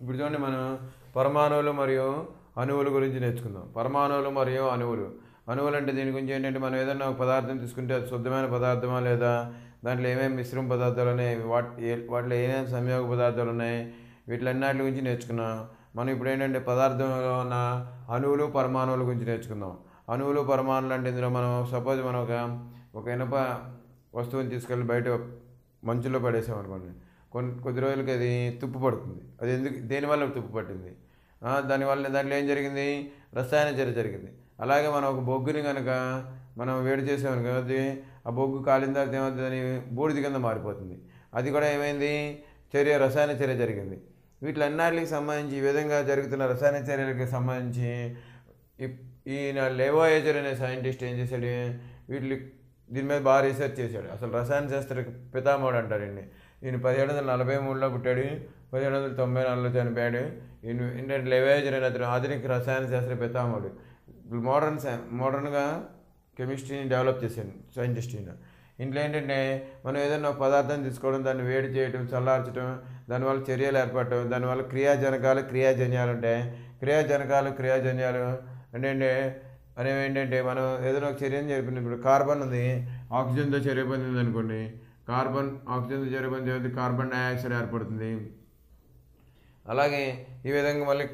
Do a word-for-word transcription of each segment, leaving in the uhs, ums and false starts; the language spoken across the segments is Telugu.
ఇప్పుడు చూడండి మనం పరమాణువులు మరియు అణువుల గురించి నేర్చుకుందాం. పరమాణువులు మరియు అణువులు అణువులు అంటే దీని గురించి ఏంటంటే, మనం ఏదైనా ఒక పదార్థం తీసుకుంటే అది శుద్ధమైన పదార్థమా లేదా, దాంట్లో ఏమేమి మిశ్రమ పదార్థాలు ఉన్నాయి, వాటి వాటిలో ఏమేమి సంయోగ పదార్థాలు ఉన్నాయి, వీటిలన్నిటి గురించి నేర్చుకున్నాం. మనం ఇప్పుడు ఏంటంటే పదార్థంలో ఉన్న అణువులు పరమాణువుల గురించి నేర్చుకుందాం. అణువులు పరమాణువులు అంటే ఇందులో మనం సపోజ్ మనం ఒక ఒక ఇనప వస్తువుని తీసుకెళ్ళి బయట మంచులో పడేసామనుకోండి, కొన్ని కొద్ది రోజులకి అది తుప్పు పడుతుంది. అది ఎందుకు, దేనివల్ల తుప్పు పట్టింది, దానివల్ల దాంట్లో ఏం జరిగింది, రసాయన చర్య జరిగింది. అలాగే మనం ఒక బొగ్గుని కనుక మనం వేడి చేసామనుకో, అది ఆ బొగ్గు కాలిన తర్వాత ఏమవుతుంది, దాని బూడిద కింద మారిపోతుంది. అది కూడా ఏమైంది, చర్య రసాయన చర్య జరిగింది. వీటిలన్నిటికి సంబంధించి ఈ విధంగా జరుగుతున్న రసాయన చర్యలకు సంబంధించి ఈయన లెవోయేజర్ అనే సైంటిస్ట్ ఏం చేశాడు, వీటి దీని మీద బాగా రీసెర్చ్ చేశాడు. అసలు రసాయన శాస్త్ర పితామహుడు అంటారండి. ఈయన పదిహేడు వందల నలభై మూడులో పుట్టాడు, పదిహేడు వందల తొంభై నాలుగులో చనిపోయాడు. ఈయన ఏంటంటే లెవోయేజర్ అనే అతను ఆధునిక రసాయన శాస్త్ర పితామహుడు. మోడర్న్ సై మోడర్న్గా కెమిస్ట్రీని డెవలప్ చేశాడు సైంటిస్ట్ ఈయన. ఇంట్లో ఏంటంటే మనం ఏదైనా పదార్థం తీసుకోవడం, దాన్ని వేడి చేయడం, చల్లార్చడం, దానివల్ల చర్యలు ఏర్పడటం, దానివల్ల క్రియాజనకాలు క్రియాజన్యాలు ఉంటాయి. క్రియాజనకాలు క్రియాజన్యాలు అంటే అనేవి ఏంటంటే మనం ఏదైనా ఒక చర్యను జరిపింది. ఇప్పుడు కార్బన్ ఉంది, ఆక్సిజన్తో చర్య పొందింది అనుకోండి, కార్బన్ ఆక్సిజన్తో చర్య పొంది కార్బన్ డైఆక్సైడ్ ఏర్పడుతుంది. అలాగే ఈ విధంగా మళ్ళీ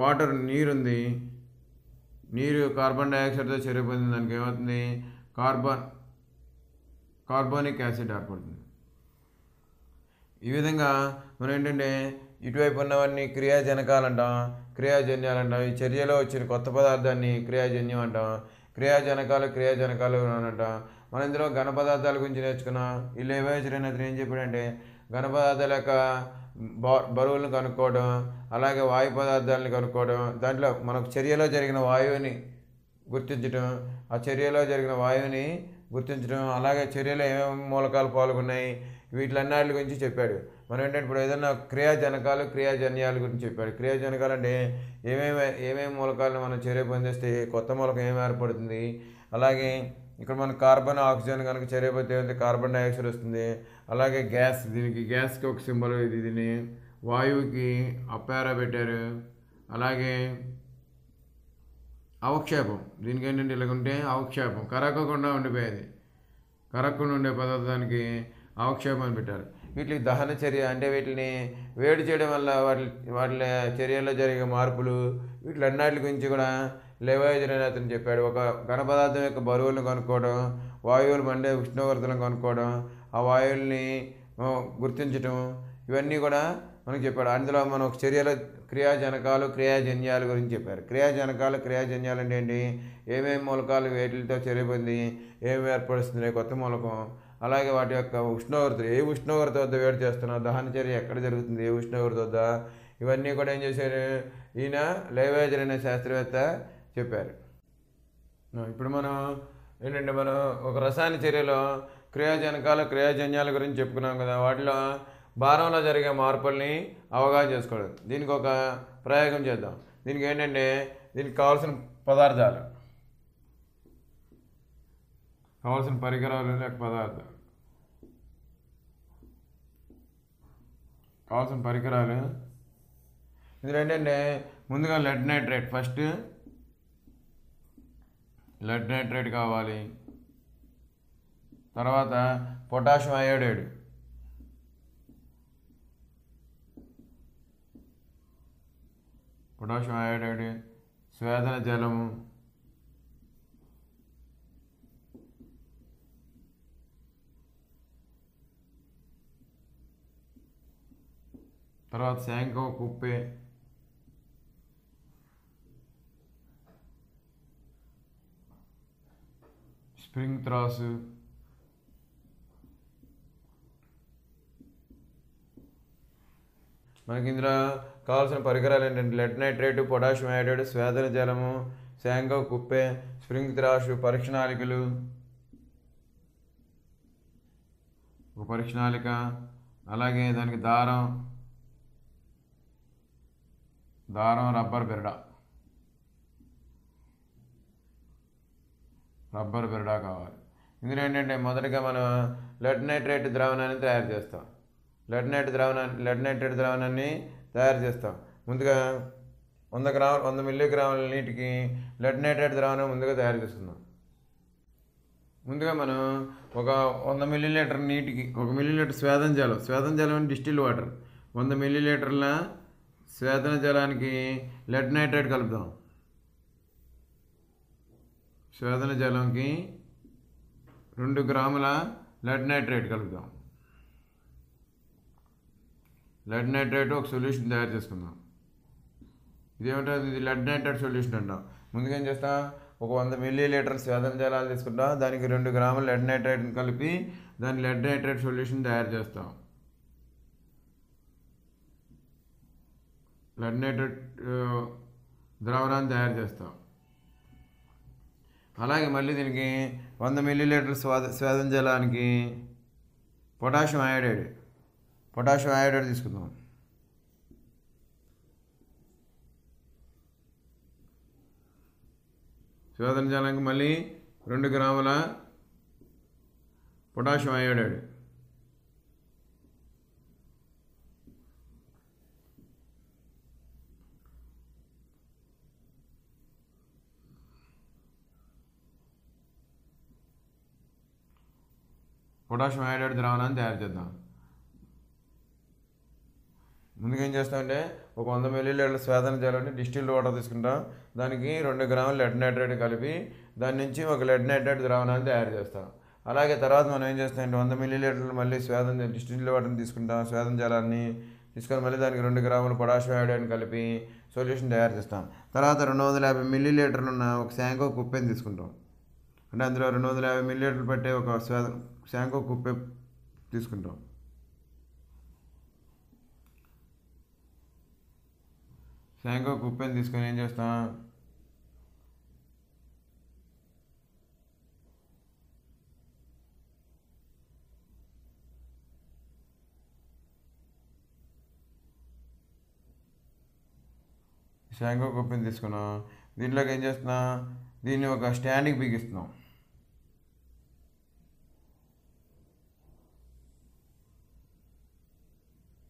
వాటర్, నీరుంది, నీరు కార్బన్ డైఆక్సైడ్తో చర్య పొందిన దానికి ఏమవుతుంది, కార్బన్ కార్బోనిక్ యాసిడ్ ఏర్పడుతుంది. ఈ విధంగా మనం ఏంటంటే ఇటువైపు ఉన్నవన్నీ క్రియాజనకాలు అంటాం, క్రియాజన్యాలు అంటాం. ఈ చర్యలో వచ్చిన కొత్త పదార్థాన్ని క్రియాజన్యం అంటాం, క్రియాజనకాలు క్రియాజనకాలు అంటాం. మనం ఇందులో ఘన పదార్థాల గురించి నేర్చుకున్నాం. ఈ లెవోయేజర్ అనే అతను ఏం చెప్పాడంటే ఘన పదార్థాల యొక్క బరువులను కనుక్కోవడం, అలాగే వాయు పదార్థాలను కనుక్కోవడం, దాంట్లో మనకు చర్యలో జరిగిన వాయువుని గుర్తించడం, ఆ చర్యలో జరిగిన వాయువుని గుర్తించడం, అలాగే చర్యలో ఏమేమి మూలకాలు పాల్గొన్నాయి, వీటిలన్నిటి గురించి చెప్పాడు. మనం ఏంటంటే ఇప్పుడు ఏదైనా క్రియాజనకాలు క్రియాజన్యాల గురించి చెప్పాడు. క్రియాజనకాలు అంటే ఏమేమి ఏమేమి మూలకాలను మనం చర్య పొందేస్తే కొత్త మూలకం ఏమి ఏర్పడుతుంది. అలాగే ఇక్కడ మనం కార్బన్ ఆక్సిజన్ కనుక చర్య పొందితే కార్బన్ డైఆక్సైడ్ వస్తుంది. అలాగే గ్యాస్, దీనికి గ్యాస్కి ఒక సింబల్ ఇది, దీన్ని వాయువుకి అప్పారా పెట్టారు. అలాగే అవక్షేపం, దీనికి ఏంటంటే ఇలాగుంటే అవక్షేపం, కరగకుండా ఉండిపోయేది, కరగకుండా ఉండే పదార్థానికి అవక్షేపం పెట్టారు. వీటికి దహన చర్య అంటే వీటిని వేడి చేయడం వల్ల వాటి వాటి చర్యల్లో జరిగే మార్పులు, వీటిలన్నిటి గురించి కూడా లెవోయేజర్ అని అతను చెప్పాడు. ఒక ఘన పదార్థం యొక్క బరువులను కనుక్కోవడం, వాయువులు మండే ఉష్ణోగ్రతలను కనుక్కోవడం, ఆ వాయువుల్ని గుర్తించడం, ఇవన్నీ కూడా మనకు చెప్పాడు. అందులో మనం ఒక చర్యలో క్రియాజనకాలు క్రియాజన్యాల గురించి చెప్పారు. క్రియాజనకాలు క్రియాజన్యాలు అంటే ఏంటి, ఏమేమి మూలకాలు వేటితో చర్య పొంది ఏమి ఏర్పరుస్తున్నాయి కొత్త మూలకం, అలాగే వాటి యొక్క ఉష్ణోగ్రతలు, ఏ ఉష్ణోగ్రత వద్ద వేడి చేస్తున్నా, దహన చర్య ఎక్కడ జరుగుతుంది, ఏ ఉష్ణోగ్రత వద్ద, ఇవన్నీ కూడా ఏం చేశారు ఈయన లెవోయేజర్ అనే శాస్త్రవేత్త చెప్పారు. ఇప్పుడు మనం ఏంటంటే మనం ఒక రసాయన చర్యలో క్రియాజనకాల క్రియాజన్యాల గురించి చెప్పుకున్నాం కదా, వాటిలో భారంలో జరిగే మార్పుల్ని అవగాహన చేసుకోవడం. దీనికి ఒక ప్రయోగం చేద్దాం. దీనికి ఏంటంటే దీనికి కావాల్సిన పదార్థాలు, కావాల్సిన పరికరాలు లేక పదార్థాలు, కావాల్సిన పరికరాలు ఇందులో ఏంటంటే ముందుగా lead nitrate, first lead nitrate కావాలి. తర్వాత పొటాషియం అయోడైడ్, పొటాషియం అయోడైడ్, స్వేదన జలము, తర్వాత శాంకో కుప్పే, స్ప్రింగ్ త్రాసు, మనకి ఇందులో కావాల్సిన పరికరాలు ఏంటంటే లెడ్ నైట్రేట్, పొటాషియం హైడ్రేట్, స్వేదన జలము, శాంకో కుప్పే, స్ప్రింగ్ త్రాసు, పరీక్షణాళికలు, ఒక పరీక్షణాళిక, అలాగే దానికి దారం, దారం రబ్బర్ బెరడా, రబ్బర్ బెరడా కావాలి. ఇందులో ఏంటంటే మొదటగా మనం లెడ్ నైట్రేట్ ద్రావణాన్ని తయారు చేస్తాం. లెడ్ నైట్ ద్రావణాన్ని లెడ్ నైట్రేట్ ద్రావణాన్ని తయారు చేస్తాం. ముందుగా వంద గ్రాములు వంద మిల్లీగ్రాముల నీటికి లెడ్ నైట్రేట్ ద్రావణం ముందుగా తయారు చేసుకుందాం. ముందుగా మనం ఒక వంద మిల్లీలీటర్ నీటికి ఒక మిల్లీలీటర్ స్వేదన జలం, స్వేదన జలం అంటే డిస్టిల్ వాటర్, వంద మిల్లీలీటర్ల స్వేదన జలానికి లెడ్ నైట్రేట్ కలుపుదాం. స్వేదన జలంకి రెండు గ్రాముల లెడ్ నైట్రేట్ కలుపుదాం. లెడ్ నైట్రేట్ ఒక సొల్యూషన్ తయారు చేసుకుందాం. ఇదేమిటది? ఇది లెడ్ నైట్రేట్ సొల్యూషన్ అంటాం. ముందుగా ఏం చేస్తాం, ఒక వంద మిల్లీ లీటర్ స్వేదన జలాలు తీసుకుంటాం, దానికి రెండు గ్రాముల లెడ్ నైట్రేట్ని కలిపి దాని లెడ్ నైట్రేట్ సొల్యూషన్ తయారు చేస్తాం. లెడ్ నైట్రేట్ ద్రావణాన్ని తయారు చేస్తాం. అలాగే మళ్ళీ దీనికి వంద మిల్లీ లీటర్ స్వాద స్వేదన జలానికి పొటాషియం అయోడైడ్ పొటాషియం అయోడైడ్ తీసుకుందాం. స్వేదన జలానికి మళ్ళీ రెండు గ్రాముల పొటాషియం అయోడైడ్, పొటాషియం అయోడైడ్ ద్రావణాన్ని తయారు చేద్దాం. ముందుగా ఏం చేస్తామంటే ఒక వంద మిల్లీ లీటర్ల స్వేదన జలాన్ని డిస్టిల్డ్ వాటర్ తీసుకుంటాం, దానికి రెండు గ్రాముల లెడ్ నైట్రేట్ కలిపి దాని నుంచి ఒక లెడ్ నైట్రేట్ ద్రావణాన్ని తయారు చేస్తాం. అలాగే తర్వాత మనం ఏం చేస్తామంటే వంద మిల్లీ లీటర్లు మళ్ళీ స్వేదన డిస్టిల్డ్ వాటర్ని తీసుకుంటాం, స్వేదన జలాన్ని తీసుకొని మళ్ళీ దానికి రెండు గ్రాముల పొటాషియం అయోడైడ్ని కలిపి సొల్యూషన్ తయారు చేస్తాం. తర్వాత రెండు వందల యాభై మిల్లీ లీటర్లు ఉన్న ఒక శాంకో కుప్పెని తీసుకుంటాం, అంటే అందులో రెండు వందల యాభై మిల్లీ లీటర్లు పట్టే ఒక స్వేదన శాంకో కుప్పే తీసుకుంటాం. శాంకో కుప్పేని తీసుకొని ఏం చేస్తాం, శాంకో కుప్పేని తీసుకున్నాం. దీంట్లోకి ఏం చేస్తున్నాం, దీన్ని ఒక స్టాండ్కి బిగిస్తున్నాం.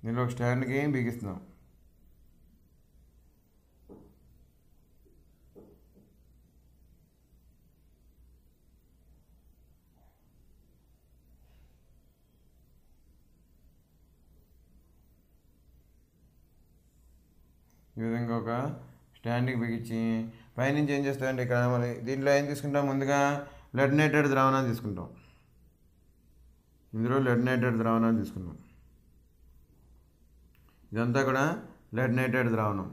దీనిలో ఒక స్టాండ్కి బిగిస్తున్నాం. ఈ విధంగా ఒక స్టాండ్కి బిగించి పైనుంచి ఏం చేస్తామంటే ఇక్కడ మరి దీంట్లో ఏం తీసుకుంటాం, ముందుగా లెడ్ నైట్రేట్ ద్రావణాన్ని తీసుకుంటాం. ఇందులో లెడ్ నైట్రేట్ ద్రావణాన్ని తీసుకుంటాం. ఇదంతా కూడా లెడ్ నైట్రేట్ ద్రావణం.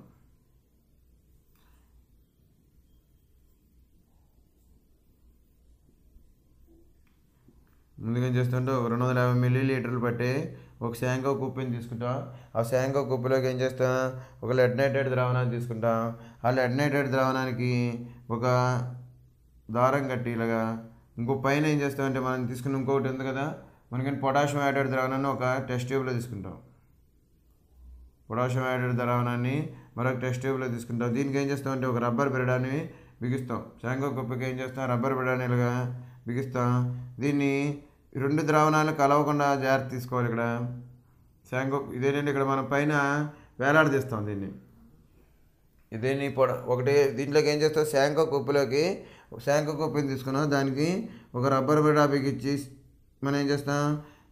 ముందుగా ఏం చేస్తుంటే రెండు వందల యాభై మిల్లీ లీటర్లు పట్టే ఒక శాంకో కుప్పని తీసుకుంటాం. ఆ శాంకో కుప్పలోకి ఏం చేస్తాం, ఒక లెడ్ నైట్రేట్ ద్రావణాన్ని తీసుకుంటాం. ఆ లెడ్ నైట్రేట్ ద్రావణానికి ఒక దారం కట్టి ఇలాగా ఇంకో పైన ఏం చేస్తామంటే మనం తీసుకున్న ఇంకొకటి ఉంది కదా, మనకి పొటాషియం అయోడైడ్ ద్రావణాన్ని ఒక టెస్ట్ ట్యూబ్లో తీసుకుంటాం. పొటాషియం అయోడైడ్ ద్రావణాన్ని మరొక టెస్ట్ ట్యూబ్లో తీసుకుంటాం. దీనికి ఏం చేస్తామంటే ఒక రబ్బర్ బిడని బిగిస్తాం. శాంకో కుప్పకి ఏం చేస్తాం, రబ్బర్ బిడని ఇలాగా బిగిస్తాం. దీన్ని రెండు ద్రావణాలు కలవకుండా జాగ్రత్త తీసుకోవాలి. ఇక్కడ శాంకో ఇదేంటంటే ఇక్కడ మనం పైన వేలాడదీస్తాం దీన్ని, దీన్ని పొడ ఒకటి దీంట్లోకి ఏం చేస్తాం, శాంకో కుప్పలోకి శాంకో కుప్పని తీసుకున్నాం, దానికి ఒక రబ్బర్ బిడా బిగించి మనం ఏం చేస్తాం,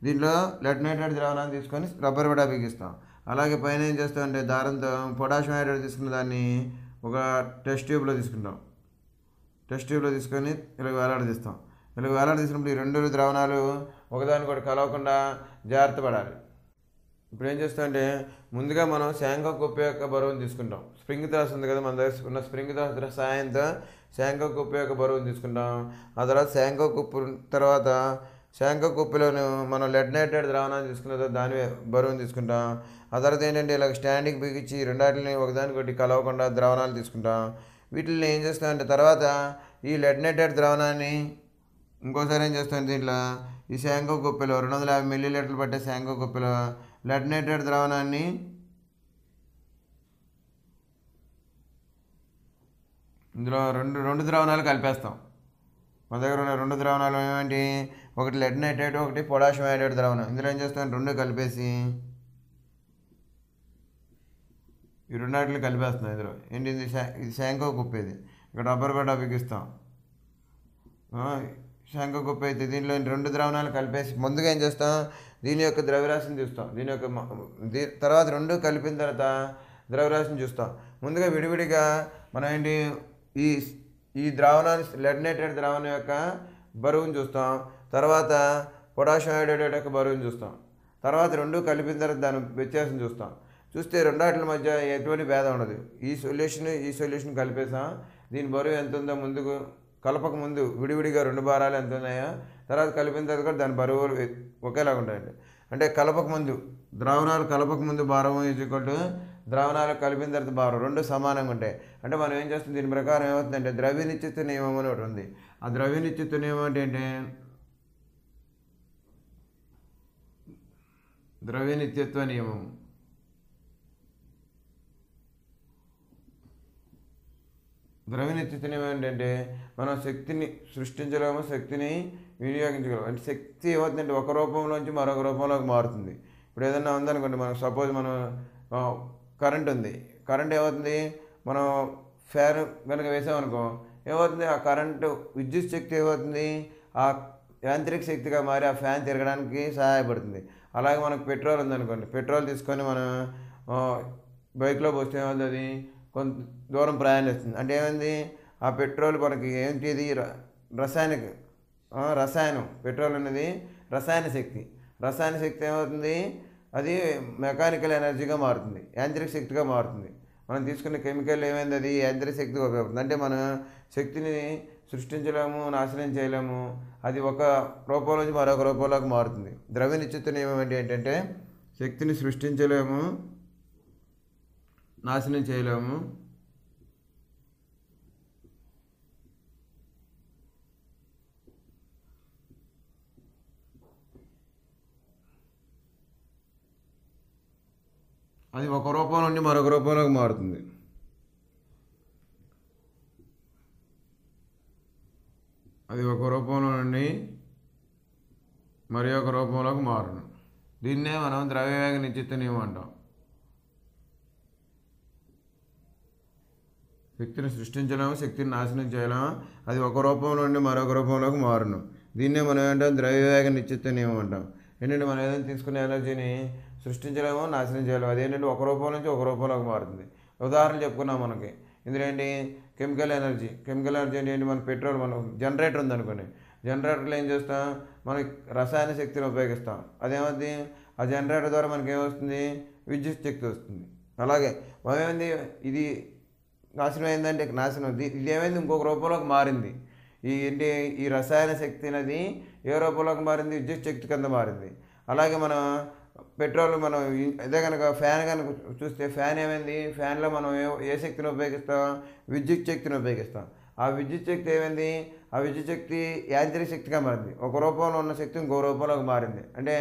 దీంట్లో లెడ్ నైట్రేట్ ద్రావణాన్ని తీసుకొని రబ్బర్ బిడా బిగిస్తాం. అలాగే పైన ఏం చేస్తాం అంటే దారంతో పొటాషియం హైడ్రేట్ తీసుకున్న దాన్ని ఒక టెస్ట్ ట్యూబ్లో తీసుకుంటాం. టెస్ట్ ట్యూబ్లో తీసుకొని ఇలా వేలాడదీస్తాం. ఇలా వేలాడదీసినప్పుడు ఈ రెండు ద్రావణాలు ఒకదానికొకటి కలవకుండా జాగ్రత్త పడాలి. ఇప్పుడు ఏం చేస్తామంటే ముందుగా మనం శాంకో కుప్ప యొక్క బరువును తీసుకుంటాం. స్ప్రింగ్ త్రాస్ ఉంది కదా మన దగ్గర ఉన్న స్ప్రింగ్ త్రాస్ సాయంతో శాంకో కుప్ప యొక్క బరువును తీసుకుంటాం. ఆ తర్వాత శాంకో కుప్ప తర్వాత శాంకో కుప్పలోను మనం లెడ్ నైట్రేట్ ద్రావణాన్ని తీసుకున్న దాని బరువును తీసుకుంటాం. ఆ తర్వాత ఏంటంటే ఇలా స్టాండింగ్ బిగించి రెండాటిని ఒకదానికొకటి కలవకుండా ద్రావణాలు తీసుకుంటాం. వీటిని ఏం చేస్తామంటే తర్వాత ఈ లెడ్ నైట్రేట్ ద్రావణాన్ని ఇంకోసారి ఏం చేస్తామంటే దీంట్లో ఈ శాంకో కుప్పలో రెండు వందల యాభై మిల్లీ లీటర్లు పట్టే శాంకో కుప్పలో లెడ్ నైట్రేట్ ద్రావణాన్ని ఇందులో రెండు రెండు ద్రావణాలు కలిపేస్తాం. మన దగ్గర ఉన్న రెండు ద్రావణాలు ఏమేంటి, ఒకటి లెడ్ నైట్రేట్, ఒకటి పొటాషియం అయోడైడ్ ద్రావణం. ఇందులో ఏం చేస్తాం, రెండు కలిపేసి ఈ రెండాటిని కలిపేస్తున్నాం. ఇందులో ఏంటి ఇది శాంకో కుప్ప, ఇది ఇక్కడ రబ్బర్ బెడ్ బిగిస్తాం. శాంకో కుప్ప అయితే దీంట్లో రెండు ద్రావణాలు కలిపేసి ముందుగా ఏం చేస్తాం, దీని యొక్క ద్రవ్యరాశిని చూస్తాం. దీని యొక్క తర్వాత రెండు కలిపిన తర్వాత ద్రవ్యరాశిని చూస్తాం. ముందుగా విడివిడిగా మనం ఏంటి ఈ ఈ ద్రావణాన్ని లెడ్నేటెడ్ ద్రావణం యొక్క బరువును చూస్తాం, తర్వాత పొటాషియం హైడ్రేట్ యొక్క బరువును చూస్తాం, తర్వాత రెండు కలిపిన తర్వాత దాని వ్యత్యాసం చూస్తాం. చూస్తే రెండాట్ల మధ్య ఎటువంటి భేదం ఉండదు. ఈ సొల్యూషన్ ఈ సొల్యూషన్ కలిపేసాం, దీని బరువు ఎంత ఉందో ముందుకు కలపక ముందు విడివిడిగా రెండు భారాలు ఎంత ఉన్నాయో, తర్వాత కలిపిన తర్వాత కూడా దాని బరువు ఒకేలాగా ఉంటాయండి. అంటే కలపక ముందు ద్రావణాలు కలపక ముందు భారం ఈజ్కొట్టు ద్రావణాలు కలిపిన తర్వాత భారం రెండు సమానంగా ఉంటాయి. అంటే మనం ఏం చేస్తుంది, దీని ప్రకారం ఏమవుతుందంటే ద్రవ్య నిశ్చిత నియమం అని ఒకటి ఉంది. ఆ ద్రవ్య నిశ్చిత నియమం అంటే ఏంటి, ద్రవ్య నిత్యత్వ నియమం. ద్రవ్య నిత్యత్వ నియమం ఏంటంటే మనం శక్తిని సృష్టించలేము, శక్తిని వినియోగించగలము. అంటే శక్తి ఏమవుతుందంటే ఒక రూపంలోంచి మరొక రూపంలోకి మారుతుంది. ఇప్పుడు ఏదన్నా ఉందనుకోండి, మనం సపోజ్ మనం కరెంట్ ఉంది, కరెంట్ ఏమవుతుంది, మనం ఫ్యాన్ కనుక వేసామనుకో ఏమవుతుంది, ఆ కరెంటు విద్యుత్ శక్తి ఏమవుతుంది ఆ యాంత్రిక శక్తిగా మారి ఆ ఫ్యాన్ తిరగడానికి సహాయపడుతుంది. అలాగే మనకు పెట్రోల్ ఉందనుకోండి, పెట్రోల్ తీసుకొని మనం బైక్లో పోస్తే ఏమవుతుంది, అది కొంత దూరం ప్రయాణిస్తుంది. అంటే ఏమైంది, ఆ పెట్రోల్ మనకి ఏంటిది రసాయనిక రసాయనం, పెట్రోల్ అనేది రసాయన శక్తి. రసాయన శక్తి ఏమవుతుంది, అది మెకానికల్ ఎనర్జీగా మారుతుంది, యాంత్రిక శక్తిగా మారుతుంది. మనం తీసుకున్న కెమికల్ ఏమైంది, అది యాంత్రిక శక్తిగా ఉపయోగపడుతుంది. అంటే మనం శక్తిని సృష్టించలేము, నాశనం చేయలేము, అది ఒక రూపం నుంచి మరొక రూపంలోకి మారుతుంది. ద్రవ్య నిశ్చిత నియమం అంటే ఏంటంటే శక్తిని సృష్టించలేము, నాశనం చేయలేము, అది ఒక రూపం నుండి మరొక రూపంలోకి మారుతుంది. అది ఒక రూపంలో నుండి మరి ఒక రూపంలోకి మారును. దీన్నే మనం ద్రవ్యవేగ నిశ్చిత నియమం అంటాం. శక్తిని సృష్టించలేము, శక్తిని నాశనం చేయలేము, అది ఒక రూపం నుండి మరొక రూపంలోకి మారును. దీన్నే మనం ఏంటంటే ద్రవ్యవేగ నిశ్చిత నియమం అంటాం. ఏంటంటే మనం ఏదైనా తీసుకునే ఎనర్జీని సృష్టించలేము, నాశనం చేయలేము, అదేంటంటే ఒక రూపం నుంచి ఒక రూపంలోకి మారుతుంది. ఉదాహరణ చెప్పుకున్నాం మనకి ఇందులో ఏంటి, కెమికల్ ఎనర్జీ. కెమికల్ ఎనర్జీ అంటే ఏంటి, మన పెట్రోల్ మనం జనరేటర్ ఉందనుకోండి, జనరేటర్లో ఏం చేస్తాం, మనం రసాయన శక్తిని ఉపయోగిస్తాం, అదేమవుతుంది ఆ జనరేటర్ ద్వారా మనకి ఏమొస్తుంది విద్యుత్ శక్తి వస్తుంది. అలాగే మనమేమైంది, ఇది నాశనం అయిందంటే నాశనం అవుతుంది, ఇది ఏమైంది ఇంకొక రూపంలోకి మారింది. ఈ ఏంటి ఈ రసాయన శక్తి అనేది ఏ రూపంలోకి మారింది, విద్యుత్ శక్తి కింద మారింది. అలాగే మనం పెట్రోల్ మనం అదే కనుక ఫ్యాన్ కనుక చూస్తే ఫ్యాన్ ఏమైంది, ఫ్యాన్లో మనం ఏ ఏ శక్తిని ఉపయోగిస్తాం, విద్యుత్ శక్తిని ఉపయోగిస్తాం. ఆ విద్యుత్ శక్తి ఏమైంది, ఆ విద్యుత్ శక్తి యాంత్రిక శక్తిగా మారింది, ఒక రూపంలో ఉన్న శక్తి ఇంకో రూపంలోకి మారింది. అంటే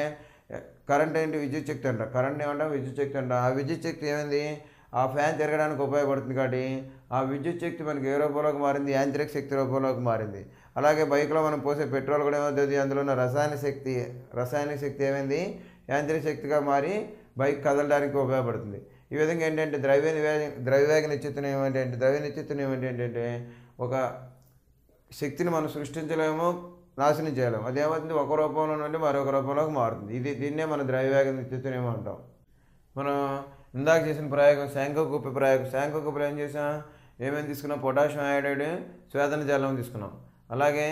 కరెంట్ ఏంటి విద్యుత్ శక్తి అంట, కరెంట్ ఏమంటాం విద్యుత్ శక్తి అంట. ఆ విద్యుత్ శక్తి ఏమైంది, ఆ ఫ్యాన్ తిరగడానికి ఉపయోగపడుతుంది కాబట్టి ఆ విద్యుత్ శక్తి మనకి ఏ రూపంలోకి మారింది, యాంత్రిక శక్తి రూపంలోకి మారింది. అలాగే బైక్లో మనం పోసే పెట్రోల్ కూడా ఏమవుతుంది, అందులో ఉన్న రసాయన శక్తి రసాయనిక శక్తి ఏమైంది యాంత్రిక శక్తిగా మారి బైక్ కదలడానికి ఉపయోగపడుతుంది. ఈ విధంగా ఏంటంటే ద్రవ్య ద్రవ్యవేగ నిశ్చిత నియమం ఏంటంటే ద్రవ్య నిశ్చిత నియమం ఏంటంటే ఒక శక్తిని మనం సృష్టించలేము, నాశనం చేయలేము, అదేమవుతుంది ఒక రూపంలో నుండి మరొక రూపంలోకి మారుతుంది. ఇది దీన్నే మనం ద్రవ్యవేగ నిశ్చిత నియమం అంటాం. మనం ఇందాక చేసిన ప్రయోగం శాంకో కుప్ప ప్రయోగం. శాంకో కుప్పలో ఏం చేసాం, ఏమేమి తీసుకున్నాం, పొటాషియం హైడ్రేట్ స్వేదన జలం తీసుకున్నాం, అలాగే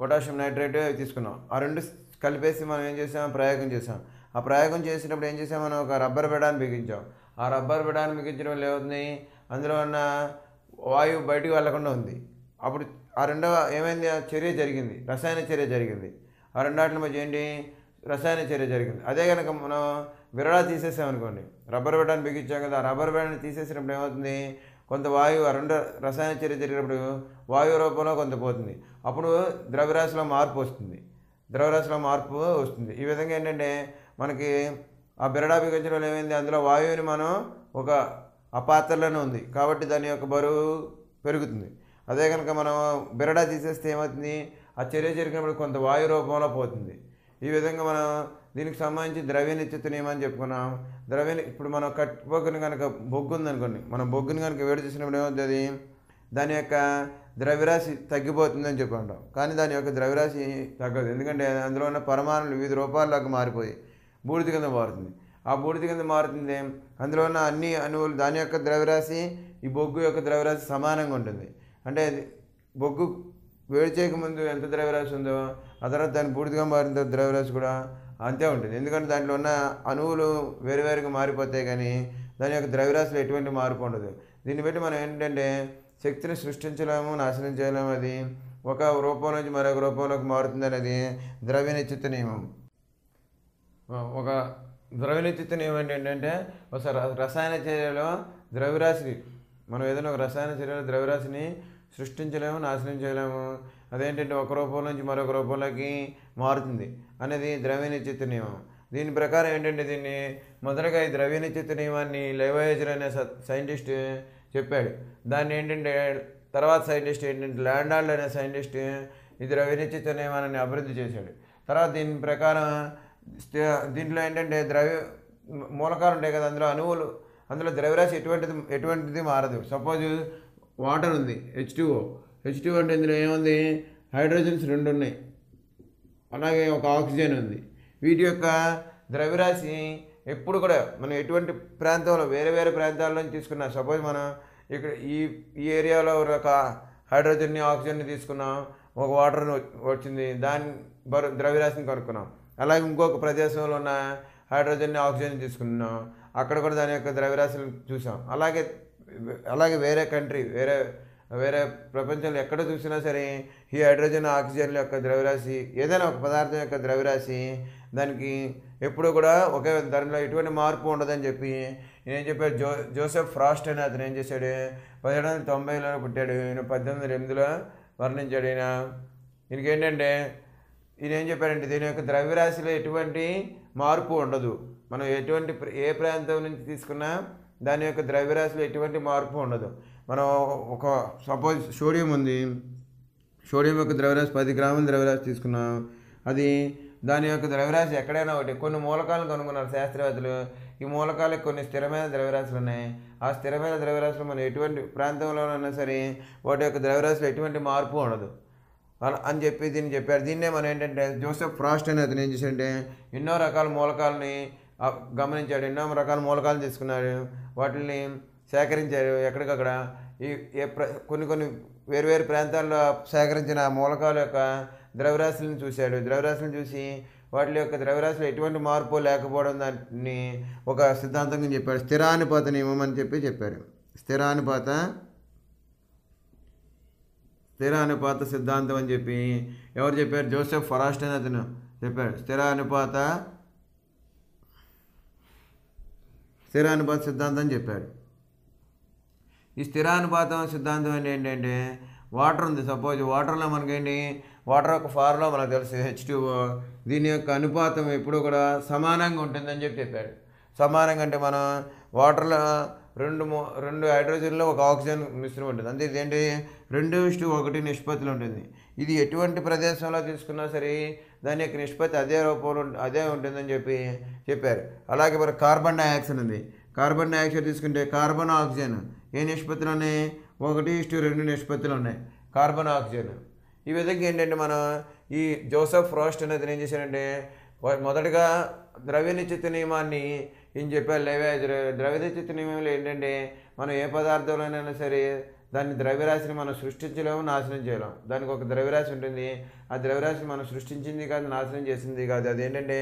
పొటాషియం నైట్రేట్ అవి తీసుకున్నాం. ఆ రెండు కలిపేసి మనం ఏం చేసాం ప్రయోగం చేసాం. ఆ ప్రయోగం చేసినప్పుడు ఏం చేసాం, మనం ఒక రబ్బర్ బెడాన్ని బిగించాం. ఆ రబ్బర్ బెడాన్ని బిగించడం వల్ల ఏమవుతుంది, అందులో ఉన్న వాయువు బయటికి వెళ్లకుండా ఉంది. అప్పుడు ఆ రెండవ ఏమైంది, ఆ చర్య జరిగింది, రసాయన చర్య జరిగింది. ఆ రెండాటి మధ్య ఏంటి రసాయన చర్య జరిగింది. అదే కనుక మనం బిరడా తీసేసామనుకోండి, రబ్బర్ బెడాన్ని బిగించాం కదా, ఆ రబ్బర్ బెడాన్ని తీసేసినప్పుడు ఏమవుతుంది, కొంత వాయువు ఆ రెండు రసాయన చర్య జరిగినప్పుడు వాయువు రూపంలో కొంత పోతుంది. అప్పుడు ద్రవ్యరాశిలో మార్పు వస్తుంది, ద్రవ్యరాశిలో మార్పు వస్తుంది. ఈ విధంగా ఏంటంటే మనకి ఆ బిరడా బిగించడం వల్ల ఏమైంది, అందులో వాయువుని మనం ఒక ఆ పాత్రలోనే ఉంది కాబట్టి దాని యొక్క బరువు పెరుగుతుంది. అదే కనుక మనం బిరడా తీసేస్తే ఏమవుతుంది, ఆ చర్య జరిగినప్పుడు కొంత వాయు రూపంలో పోతుంది. ఈ విధంగా మనం దీనికి సంబంధించి ద్రవ్య నిత్యత నియమం అని చెప్పుకున్నాం. ద్రవ్య ఇప్పుడు మనం కట్ బొగ్గుని కనుక బొగ్గు ఉందనుకోండి, మనం బొగ్గుని కనుక వేడి చేసినప్పుడు ఏమవుతుంది, దాని యొక్క ద్రవ్యరాశి తగ్గిపోతుందని చెప్పుకుంటాం. కానీ దాని యొక్క ద్రవ్యరాశి తగ్గదు, ఎందుకంటే అందులో ఉన్న పరమాణులు వివిధ రూపాల్లోకి మారిపోయి బూడిద కింద మారుతుంది. ఆ బూడిద కింద మారుతుంది, అందులో ఉన్న అన్ని అణువులు దాని యొక్క ద్రవ్యరాశి ఈ బొగ్గు యొక్క ద్రవ్యరాశి సమానంగా ఉంటుంది. అంటే బొగ్గు వేడి చేయకముందు ఎంత ద్రవ్యరాశి ఉందో ఆ తర్వాత దాని బూడిదగా మారిన ద్రవ్యరాశి కూడా అంతే ఉంటుంది. ఎందుకంటే దాంట్లో ఉన్న అణువులు వేరువేరుగా మారిపోతాయి, కానీ దాని యొక్క ద్రవ్యరాశిలో ఎటువంటి మార్పు ఉండదు. దీన్ని బట్టి మనం ఏంటంటే శక్తిని సృష్టించలేము, నాశనం చేయలేము, అది ఒక రూపం నుంచి మరొక రూపంలోకి మారుతుంది అనేది ద్రవ్య నిత్యత నియమం. ఒక ద్రవ్య నిత్యత నియమం ఏంటంటే ఒక రసాయన చర్యలో ద్రవ్యరాశిని మనం ఏదైనా ఒక రసాయన చర్యలో ద్రవ్యరాశిని సృష్టించలేము, నాశనం చేయలేము, అదేంటంటే ఒక రూపం నుంచి మరొక రూపంలోకి మారుతుంది అనేది ద్రవ్య నిత్యత నియమం. దీని ప్రకారం ఏంటంటే దీన్ని మొదటగా ఈ ద్రవ్య నిత్యత నియమాన్ని లెవయేజర్ అనే సైంటిస్ట్ చెప్పాడు. దాన్ని ఏంటంటే తర్వాత సైంటిస్ట్ ఏంటంటే ల్యాండాల్డ్ అనే సైంటిస్ట్ ఈ ద్రవ్య నిత్యత నియమాన్ని అభివృద్ధి చేశాడు. తర్వాత దీని ప్రకారం దీంట్లో ఏంటంటే ద్రవ్య మూలకాలు ఉంటాయి కదా, అందులో అణువులు అందులో ద్రవ్యరాశి ఎటువంటిది ఎటువంటిది మారదు. సపోజ్ వాటర్ ఉంది, H two O H two అంటే ఇందులో ఏముంది, హైడ్రోజన్స్ రెండు ఉన్నాయి, అలాగే ఒక ఆక్సిజన్ ఉంది. వీటి యొక్క ద్రవ్యరాశి ఎప్పుడు కూడా మనం ఎటువంటి ప్రాంతంలో వేరే వేరే ప్రాంతాల్లో తీసుకున్నాం. సపోజ్ మనం ఇక్కడ ఈ ఈ ఏరియాలో ఒక హైడ్రోజన్ని ఆక్సిజన్ని తీసుకున్నాం, ఒక వాటర్ని వచ్చింది, దాని బరు ద్రవ్యరాశిని కనుక్కున్నాం. అలాగే ఇంకొక ప్రదేశంలో ఉన్న హైడ్రోజన్ని ఆక్సిజన్ని తీసుకున్నాం, అక్కడ కూడా దాని యొక్క ద్రవ్యరాశిని చూసాం. అలాగే అలాగే వేరే కంట్రీ వేరే వేరే ప్రపంచంలో ఎక్కడ చూసినా సరే ఈ హైడ్రోజన్ ఆక్సిజన్ల యొక్క ద్రవ్యరాశి ఏదైనా ఒక పదార్థం యొక్క ద్రవ్యరాశి దానికి ఎప్పుడూ కూడా ఒకే దానిలో ఎటువంటి మార్పు ఉండదని చెప్పి నేనేం చెప్పాడు. జో జోసెఫ్ ఫ్రాస్ట్ అని అతను ఏం చేశాడు, పదిహేడు వందల తొంభైలో పుట్టాడు, ఈయన పద్దెనిమిది వందల ఎనిమిదిలో వర్ణించాడు. ఈయన ఈయనకి ఏంటంటే ఈయన ఏం చెప్పాడంటే దీని యొక్క ద్రవ్యరాశిలో ఎటువంటి మార్పు ఉండదు, మనం ఎటువంటి ఏ ప్రాంతం నుంచి తీసుకున్నా దాని యొక్క ద్రవ్యరాశిలో ఎటువంటి మార్పు ఉండదు. మనం ఒక సపోజ్ సోడియం ఉంది, సోడియం యొక్క ద్రవ్యరాశి పది గ్రాముల ద్రవ్యరాశి తీసుకున్నాం, అది దాని యొక్క ద్రవ్యరాశి ఎక్కడైనా ఒకటి కొన్ని మూలకాలను కనుగొన్నారు శాస్త్రవేత్తలు. ఈ మూలకాలకు కొన్ని స్థిరమైన ద్రవ్యరాశులు ఉన్నాయి, ఆ స్థిరమైన ద్రవ్యరాశులు మనం ఎటువంటి ప్రాంతంలోనైనా సరే వాటి యొక్క ద్రవ్యరాశిలో ఎటువంటి మార్పు ఉండదు అని చెప్పి దీన్ని చెప్పారు. దీన్నే మనం ఏంటంటే జోసెఫ్ ఫ్రాస్ట్ అని అతను ఏం చేశాడంటే ఎన్నో రకాల మూలకాలని గమనించాడు, ఎన్నో రకాల మూలకాలు తీసుకున్నాడు, వాటిని సేకరించారు ఎక్కడికక్కడ. ఈ కొన్ని కొన్ని వేరువేరు ప్రాంతాల్లో సేకరించిన మూలకాల యొక్క ద్రవ్యరాశులను చూశాడు. ద్రవ్యరాశులను చూసి వాటి యొక్క ద్రవ్యరాశులు ఎటువంటి మార్పు లేకపోవడం దాన్ని ఒక సిద్ధాంతంగా చెప్పాడు, స్థిరానుపాత నియమం అని చెప్పి చెప్పాడు. స్థిరానుపాత స్థిరానుపాత సిద్ధాంతం అని చెప్పి ఎవరు చెప్పారు, జోసెఫ్ ఫరాస్ట్ అని అతను చెప్పాడు. స్థిరానుపాత స్థిరానుపాత సిద్ధాంతం అని చెప్పాడు. ఈ స్థిరానుపాతం సిద్ధాంతం అంటే ఏంటంటే వాటర్ ఉంది, సపోజ్ వాటర్లో మనకేంటి వాటర్ యొక్క ఫార్ములా మనకు తెలుసు హెచ్ టూ ఓ, దీని యొక్క అనుపాతం ఎప్పుడూ కూడా సమానంగా ఉంటుందని చెప్పి చెప్పాడు. సమానంగా అంటే మనం వాటర్లో రెండు రెండు హైడ్రోజన్లో ఒక ఆక్సిజన్ మిశ్రమం ఉంటుంది, అంటే ఇదేంటి రెండు ఇష్టు ఒకటి నిష్పత్తులు ఉంటుంది. ఇది ఎటువంటి ప్రదేశంలో తీసుకున్నా సరే దాని యొక్క నిష్పత్తి అదే రూపంలో అదే ఉంటుందని చెప్పి చెప్పారు. అలాగే మరి కార్బన్ డైఆక్సైడ్ ఉంది, కార్బన్ డైఆక్సైడ్ తీసుకుంటే కార్బన్ ఆక్సిజన్ ఏ నిష్పత్తులు ఉన్నాయి, ఒకటి ఇష్టు రెండు నిష్పత్తులు ఉన్నాయి కార్బన్ ఆక్సిజన్. ఈ విధంగా ఏంటంటే మనం ఈ జోసెఫ్ ఫ్రాస్ట్ అనేది ఏం చేశాడంటే మొదటగా ద్రవ్య నిత్యత నియమాన్ని ఏం చెప్పారు లెవయేజర్. ద్రవ్య నిత్యత నియమంలో ఏంటంటే మనం ఏ పదార్థంలోనైనా సరే దాన్ని ద్రవ్యరాశిని మనం సృష్టించలేము, నాశనం చేయలేము. దానికి ఒక ద్రవ్యరాశి ఉంటుంది, ఆ ద్రవ్యరాశిని మనం సృష్టించింది కాదు, నాశనం చేసింది కాదు. అదేంటంటే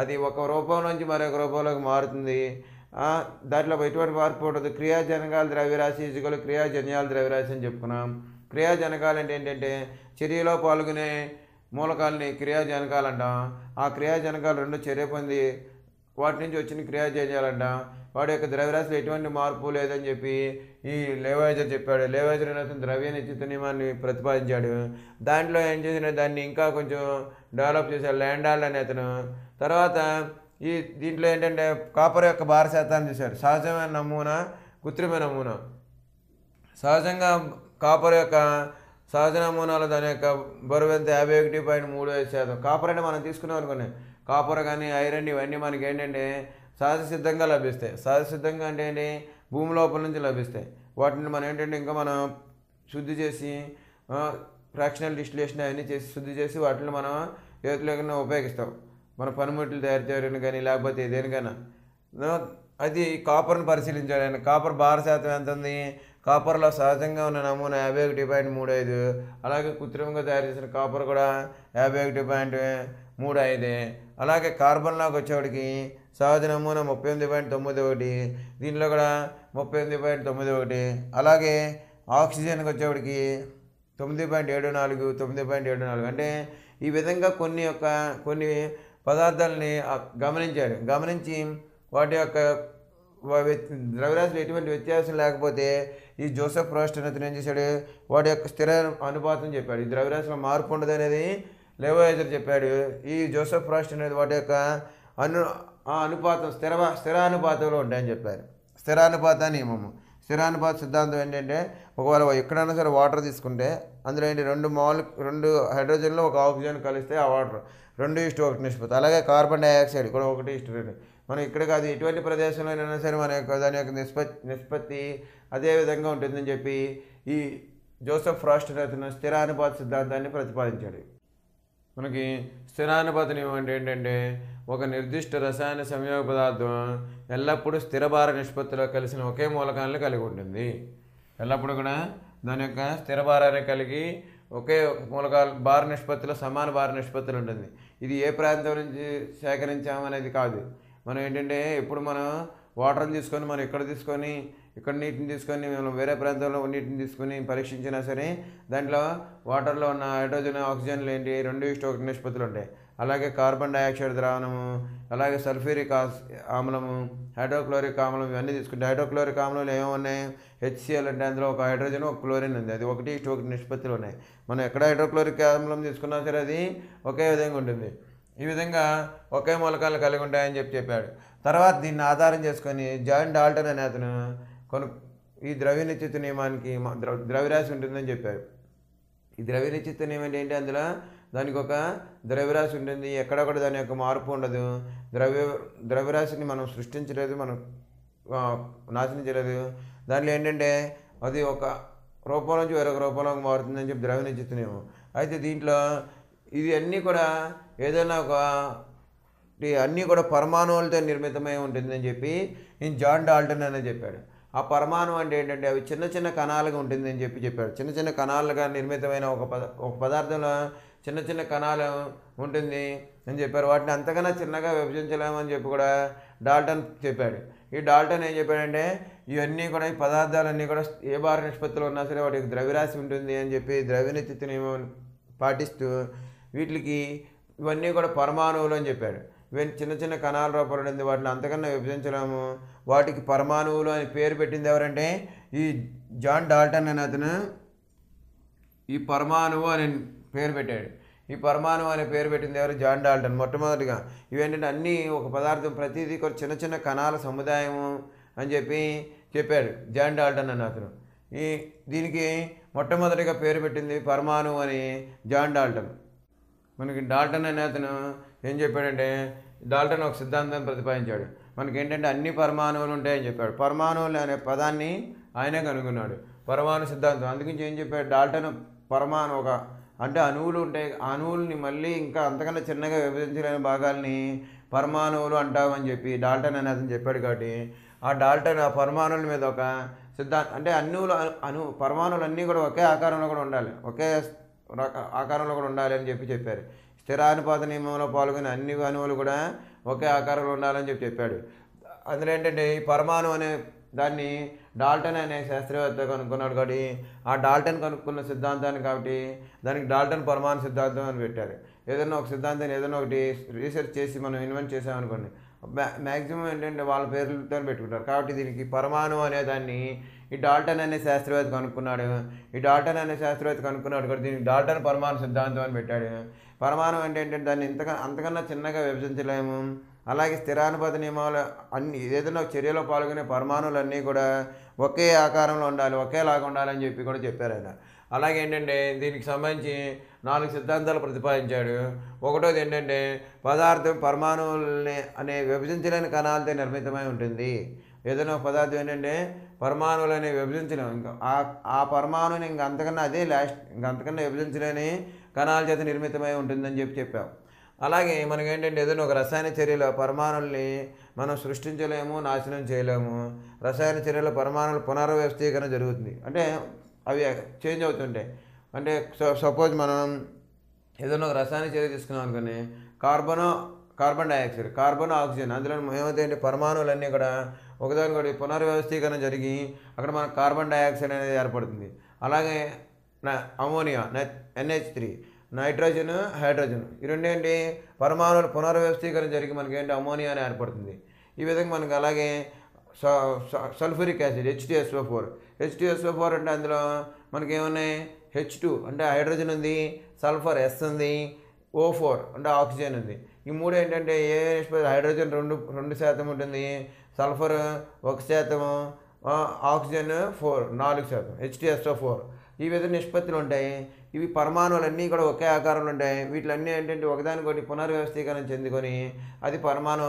అది ఒక రూపం నుంచి మరొక రూపంలోకి మారుతుంది, దాంట్లో ఎటువంటి మార్పు ఉండదు. క్రియాజనకాల ద్రవ్యరాశి ఇసుకలు క్రియాజన్యాల ద్రవ్యరాశి అని చెప్పుకున్నాం. క్రియాజనకాలు అంటే ఏంటంటే చర్యలో పాల్గొనే మూలకాలని క్రియాజనకాలు అంటాం, ఆ క్రియాజనకాలు రెండు చర్య పొంది వాటి నుంచి వచ్చిన క్రియాజన్యాలు అంటాం. వాటి యొక్క ద్రవ్యరాశిలో ఎటువంటి మార్పు లేదని చెప్పి ఈ లెవయేజర్ చెప్పాడు. లెవయేజర్ అనేది ద్రవ్య నిత్యత నియమాన్ని ప్రతిపాదించాడు. దాంట్లో ఏం చేసిన దాన్ని ఇంకా కొంచెం డెవలప్ చేశాడు ల్యాండాల్డ్ అనే అతను. తర్వాత ఈ దీంట్లో ఏంటంటే కాపర్ యొక్క భార శాతాన్ని చూశారు, సహజమైన నమూనా కృత్రిమ నమూనా. సహజంగా కాపర్ యొక్క సహజ నమూనాలో దాని యొక్క బరువు ఎంత, యాభై ఒకటి పాయింట్ మూడు ఐదు శాతం. కాపర్ అంటే మనం తీసుకున్నాం అనుకోండి, కాపర్ కానీ ఐరన్ ఇవన్నీ మనకి ఏంటంటే సహజ సిద్ధంగా లభిస్తాయి. సహజ సిద్ధంగా అంటే ఏంటి, భూమి లోపల నుంచి లభిస్తాయి. వాటిని మనం ఏంటంటే ఇంకా మనం శుద్ధి చేసి ఫ్రాక్షనల్ డిస్టిలేషన్ అవన్నీ చేసి శుద్ధి చేసి వాటిని మనం ఏదైనా ఉపయోగిస్తాం. మన పనిముట్లు తయారు చేయడానికి కానీ లేకపోతే దేనికైనా. అది కాపర్ను పరిశీలించాలని, కాపర్ బార శాతం ఎంత ఉంది, కాపర్లో సహజంగా ఉన్న నమూనా యాభై ఒకటి పాయింట్ మూడు ఐదు, అలాగే కృత్రిమంగా తయారు చేసిన కాపర్ కూడా యాభై ఒకటి పాయింట్ మూడు ఐదు, అలాగే కార్బన్లోకి వచ్చేవాడికి సహజ నమూనా ముప్పై ఎనిమిది పాయింట్ తొమ్మిది ఒకటి, దీంట్లో కూడా ముప్పై ఎనిమిది పాయింట్ తొమ్మిది ఒకటి, అలాగే ఆక్సిజన్కి వచ్చేవాడికి తొమ్మిది పాయింట్ ఏడు నాలుగు తొమ్మిది పాయింట్ ఏడు నాలుగు అంటే ఈ విధంగా కొన్ని యొక్క కొన్ని పదార్థాలని గమనించారు. గమనించి వాటి యొక్క ద్రవ్యరాశులు ఎటువంటి వ్యత్యాసం లేకపోతే ఈ జోసెఫ్ ప్రోస్ట్ అతను ఏం చేశాడు, వాటి యొక్క స్థిర అనుపాతం చెప్పాడు. ఈ ద్రవ్యరాశిలో మార్పు ఉండదు అనేది లెవోయిజర్ చెప్పాడు. ఈ జోసెఫ్ ప్రోస్ట్ అనేది వాటి యొక్క అను ఆ అనుపాతం స్థిర స్థిరానుపాతంలో ఉంటాయని చెప్పారు. స్థిరానుపాత నియమము, స్థిరానుపాత సిద్ధాంతం ఏంటంటే ఒకవేళ ఎక్కడైనా సరే వాటర్ తీసుకుంటే అందులో ఏంటి రెండు మోల్ రెండు హైడ్రోజన్లు ఒక ఆక్సిజన్ కలిస్తే ఆ వాటర్ రెండు ఇష్ట ఒకటి నిష్పత్తి. అలాగే కార్బన్ డైఆక్సైడ్ కూడా ఒకటి ఇష్ట రెండు. మనం ఇక్కడ కాదు ఎటువంటి ప్రదేశంలోనైనా సరే మన యొక్క దాని యొక్క నిష్పత్తి నిష్పత్తి అదే విధంగా ఉంటుందని చెప్పి ఈ జోసెఫ్ ప్రోస్ట్ అతను స్థిరానుపాత సిద్ధాంతాన్ని ప్రతిపాదించాడు. మనకి స్థిరానుపాత నియమం ఏంటంటే ఒక నిర్దిష్ట రసాయన సంయోగ పదార్థం ఎల్లప్పుడూ స్థిర భార నిష్పత్తిలో కలిసిన ఒకే మూలకాన్ని కలిగి ఉంటుంది. ఎల్లప్పుడూ కూడా దాని యొక్క స్థిర భారాన్ని కలిగి ఒకే మూలకాల భార నిష్పత్తిలో సమాన భార నిష్పత్తులు ఉంటుంది. ఇది ఏ ప్రాంతం నుంచి సేకరించామనేది కాదు. మనం ఏంటంటే ఎప్పుడు మనం వాటర్ని తీసుకొని మనం ఇక్కడ తీసుకొని ఇక్కడ నీటిని తీసుకొని మనం వేరే ప్రాంతంలో నీటిని తీసుకొని పరీక్షించినా సరే దాంట్లో వాటర్లో ఉన్న హైడ్రోజన్ ఆక్సిజన్లు ఏంటి రెండు ఇష్ట ఒకటి నిష్పత్తులు ఉంటాయి. అలాగే కార్బన్ డైఆక్సైడ్ ద్రావణము, అలాగే సల్ఫ్యూరిక్ ఆమ్లము, హైడ్రోక్లోరిక్ ఆమ్లం ఇవన్నీ తీసుకుంటే హైడ్రోక్లోరిక్ ఆమ్లంలో ఏమున్నాయి, హెచ్సిఎల్ అంటే అందులో ఒక హైడ్రోజన్ ఒక క్లోరిన్ ఉంది. అది ఒకటి ఇష్ట ఒకటి నిష్పత్తులు ఉన్నాయి. మనం ఎక్కడ హైడ్రోక్లోరిక్ ఆమ్లం తీసుకున్నా సరే అది ఒకే విధంగా ఉంటుంది. ఈ విధంగా ఒకే మూలకాలను కలిగి ఉంటాయని చెప్పి చెప్పాడు. తర్వాత దీన్ని ఆధారం చేసుకొని జాన్ డాల్టన్ అనే అతను కొను ఈ ద్రవ్య నిశ్చిత నియమానికి ద్రవ్యరాశి ఉంటుందని చెప్పారు. ఈ ద్రవ్య నిశ్చిత నియమం ఏంటి, అందులో దానికి ఒక ద్రవ్యరాశి ఉంటుంది, ఎక్కడొక్కడ దాని యొక్క మార్పు ఉండదు. ద్రవ్య ద్రవ్యరాశిని మనం సృష్టించలేదు, మనం నాశనం చేయలేదు. దానిలో ఏంటంటే అది ఒక రూపం నుంచి వేరొక రూపంలోకి మారుతుందని చెప్పి ద్రవ్య నిశ్చిత నియమం. అయితే దీంట్లో ఇది అన్నీ కూడా ఏదైనా ఒక అన్నీ కూడా పరమాణువులతో నిర్మితమై ఉంటుందని చెప్పి నేను జాన్ డాల్టన్ అనేది చెప్పాడు. ఆ పరమాణువు అంటే ఏంటంటే అవి చిన్న చిన్న కణాలుగా ఉంటుందని చెప్పి చెప్పాడు. చిన్న చిన్న కణాలుగా నిర్మితమైన ఒక పద ఒక పదార్థంలో చిన్న చిన్న కణాలు ఉంటుంది అని చెప్పారు. వాటిని అంతకన్నా చిన్నగా విభజించలేమని చెప్పి కూడా డాల్టన్ చెప్పాడు. ఈ డాల్టన్ ఏం చెప్పాడంటే ఇవన్నీ కూడా ఈ పదార్థాలన్నీ కూడా ఏ భార నిష్పత్తిలో ఉన్నా సరే వాటికి ద్రవ్యరాశి ఉంటుంది అని చెప్పి ద్రవ్య నిశ్చిత నియమం పాటిస్తూ వీటికి ఇవన్నీ కూడా పరమాణువులు అని చెప్పాడు. ఇవన్నీ చిన్న చిన్న కణాల రూపంలో ఉంది, వాటిని అంతకన్నా విభజించలేము, వాటికి పరమాణువులు అని పేరు పెట్టింది ఎవరంటే ఈ జాన్ డాల్టన్ అనే అతను ఈ పరమాణువు అని పేరు పెట్టాడు. ఈ పరమాణువు అనే పేరు పెట్టింది ఎవరు, జాన్ డాల్టన్. మొట్టమొదటిగా ఇవేంటంటే అన్నీ ఒక పదార్థం ప్రతిదీ ఒక చిన్న చిన్న కణాల సముదాయము అని చెప్పి చెప్పాడు జాన్ డాల్టన్ అనే అతను. ఈ దీనికి మొట్టమొదటిగా పేరు పెట్టింది పరమాణువు అని జాన్ డాల్టన్. మనకి డాల్టన్ అనే అతను ఏం చెప్పాడంటే డాల్టన్ ఒక సిద్ధాంతాన్ని ప్రతిపాదించాడు. మనకి ఏంటంటే అన్ని పరమాణువులు ఉంటాయని చెప్పాడు. పరమాణువులు అనే పదాన్ని ఆయనే కనుగొన్నాడు, పరమాణు సిద్ధాంతం. అందుకని ఏం చెప్పాడు డాల్టన్, పరమాణు ఒక అంటే అణువులు ఉంటాయి, అణువుల్ని మళ్ళీ ఇంకా అంతకన్నా చిన్నగా విభజించలేని భాగాల్ని పరమాణువులు అంటామని చెప్పి డాల్టన్ అనే అతను చెప్పాడు. కాబట్టి ఆ డాల్టన్ ఆ పరమాణువుల మీద ఒక సిద్ధాంతం అంటే అణువులు అణు పరమాణువులు అన్నీ కూడా ఒకే ఆకారంలో కూడా ఉండాలి, ఒకే ఆకారంలో కూడా ఉండాలి అని చెప్పి చెప్పారు. స్థిరానుపాత నియమంలో పాల్గొనే అన్ని అణువులు కూడా ఒకే ఆకారంలో ఉండాలని చెప్పి చెప్పాడు. అందులో ఏంటంటే ఈ పరమాణు అనే దాన్ని డాల్టన్ అనే శాస్త్రవేత్త కనుక్కున్నాడు. కాబట్టి ఆ డాల్టన్ కనుక్కున్న సిద్ధాంతాన్ని కాబట్టి దానికి డాల్టన్ పరమాణు సిద్ధాంతం అని పెట్టారు. ఏదైనా ఒక సిద్ధాంతాన్ని ఏదైనా ఒకటి రీసెర్చ్ చేసి మనం ఇన్వెంట్ చేసామనుకోండి మ్యా మ్యాక్సిమం ఏంటంటే వాళ్ళ పేర్లతో పెట్టుకుంటారు. కాబట్టి దీనికి పరమాణు అనే దాన్ని ఈ డాల్టన్ అనే శాస్త్రవేత్త కనుక్కున్నాడు. ఈ డాల్టన్ అనే శాస్త్రవేత్త కనుక్కున్నాడు కూడా దీనికి డాల్టన్ పరమాణు సిద్ధాంతం అని పెట్టాడు. పరమాణు అంటే ఏంటంటే దాన్ని ఇంతకన్నా అంతకన్నా చిన్నగా విభజించలేము. అలాగే స్థిరానుపాత నియమాలు అన్ని ఏదైనా చర్యలో పాల్గొనే పరమాణులన్నీ కూడా ఒకే ఆకారంలో ఉండాలి, ఒకేలాగా ఉండాలని చెప్పి కూడా చెప్పారు ఆయన. ఆ అలాగే ఏంటంటే దీనికి సంబంధించి నాలుగు సిద్ధాంతాలు ప్రతిపాదించాడు. ఒకటోది ఏంటంటే పదార్థం పరమాణువుల్ని అనే విభజించలేని కణాలతో నిర్మితమై ఉంటుంది. ఏదైనా పదార్థం ఏంటంటే పరమాణువులు అనేవి విభజించలేము, ఇంకా ఆ పరమాణువుని ఇంక అంతకన్నా అదే లాస్ట్ ఇంక అంతకన్నా విభజించలేని కణాల చేత నిర్మితమై ఉంటుందని చెప్పి చెప్పాం. అలాగే మనకేంటంటే ఏదైనా ఒక రసాయన చర్యలో పరమాణుల్ని మనం సృష్టించలేము, నాశనం చేయలేము. రసాయన చర్యలో పరమాణుల పునర్వ్యవస్థీకరణ జరుగుతుంది, అంటే అవి చేంజ్ అవుతుంటాయి. అంటే సపోజ్ మనం ఏదైనా ఒక రసాయన చర్య తీసుకున్నాం అనుకుని, carbon carbon dioxide carbon oxygen అందులో ఏమవుతాయంటే పరమాణులన్నీ కూడా ఒకదానికొకటి పునర్వ్యవస్థీకరణ జరిగి అక్కడ మనకు కార్బన్ డైఆక్సైడ్ అనేది ఏర్పడుతుంది. అలాగే ammonia N H three, nitrogen hydrogen, ఈ రెండేంటి పరమాణుల పునర్వ్యవస్థీకరణ జరిగి మనకేంటి అమోనియా అని ఏర్పడుతుంది. ఈ విధంగా మనకు అలాగే sulphuric acid H two S O four, H two S O four అంటే అందులో మనకేమున్నాయి హెచ్ టూ అంటే హైడ్రోజన్ ఉంది, సల్ఫర్ ఎస్ ఉంది, ఓ ఫోర్ అంటే ఆక్సిజన్ ఉంది. ఈ మూడు ఏంటంటే ఏ హైడ్రోజన్ రెండు రెండు శాతం ఉంటుంది, సల్ఫర్ ఒక శాతము, ఆక్సిజన్ ఫోర్ నాలుగు శాతం H two S O four. ఈ విధంగా నిష్పత్తులు ఉంటాయి. ఇవి పరమాణువులన్నీ కూడా ఒకే ఆకారంలో ఉంటాయి. వీటిలన్నీ ఏంటంటే ఒకదానికొకటి పునర్వ్యవస్థీకరణ చెందుకొని అది పరమాణు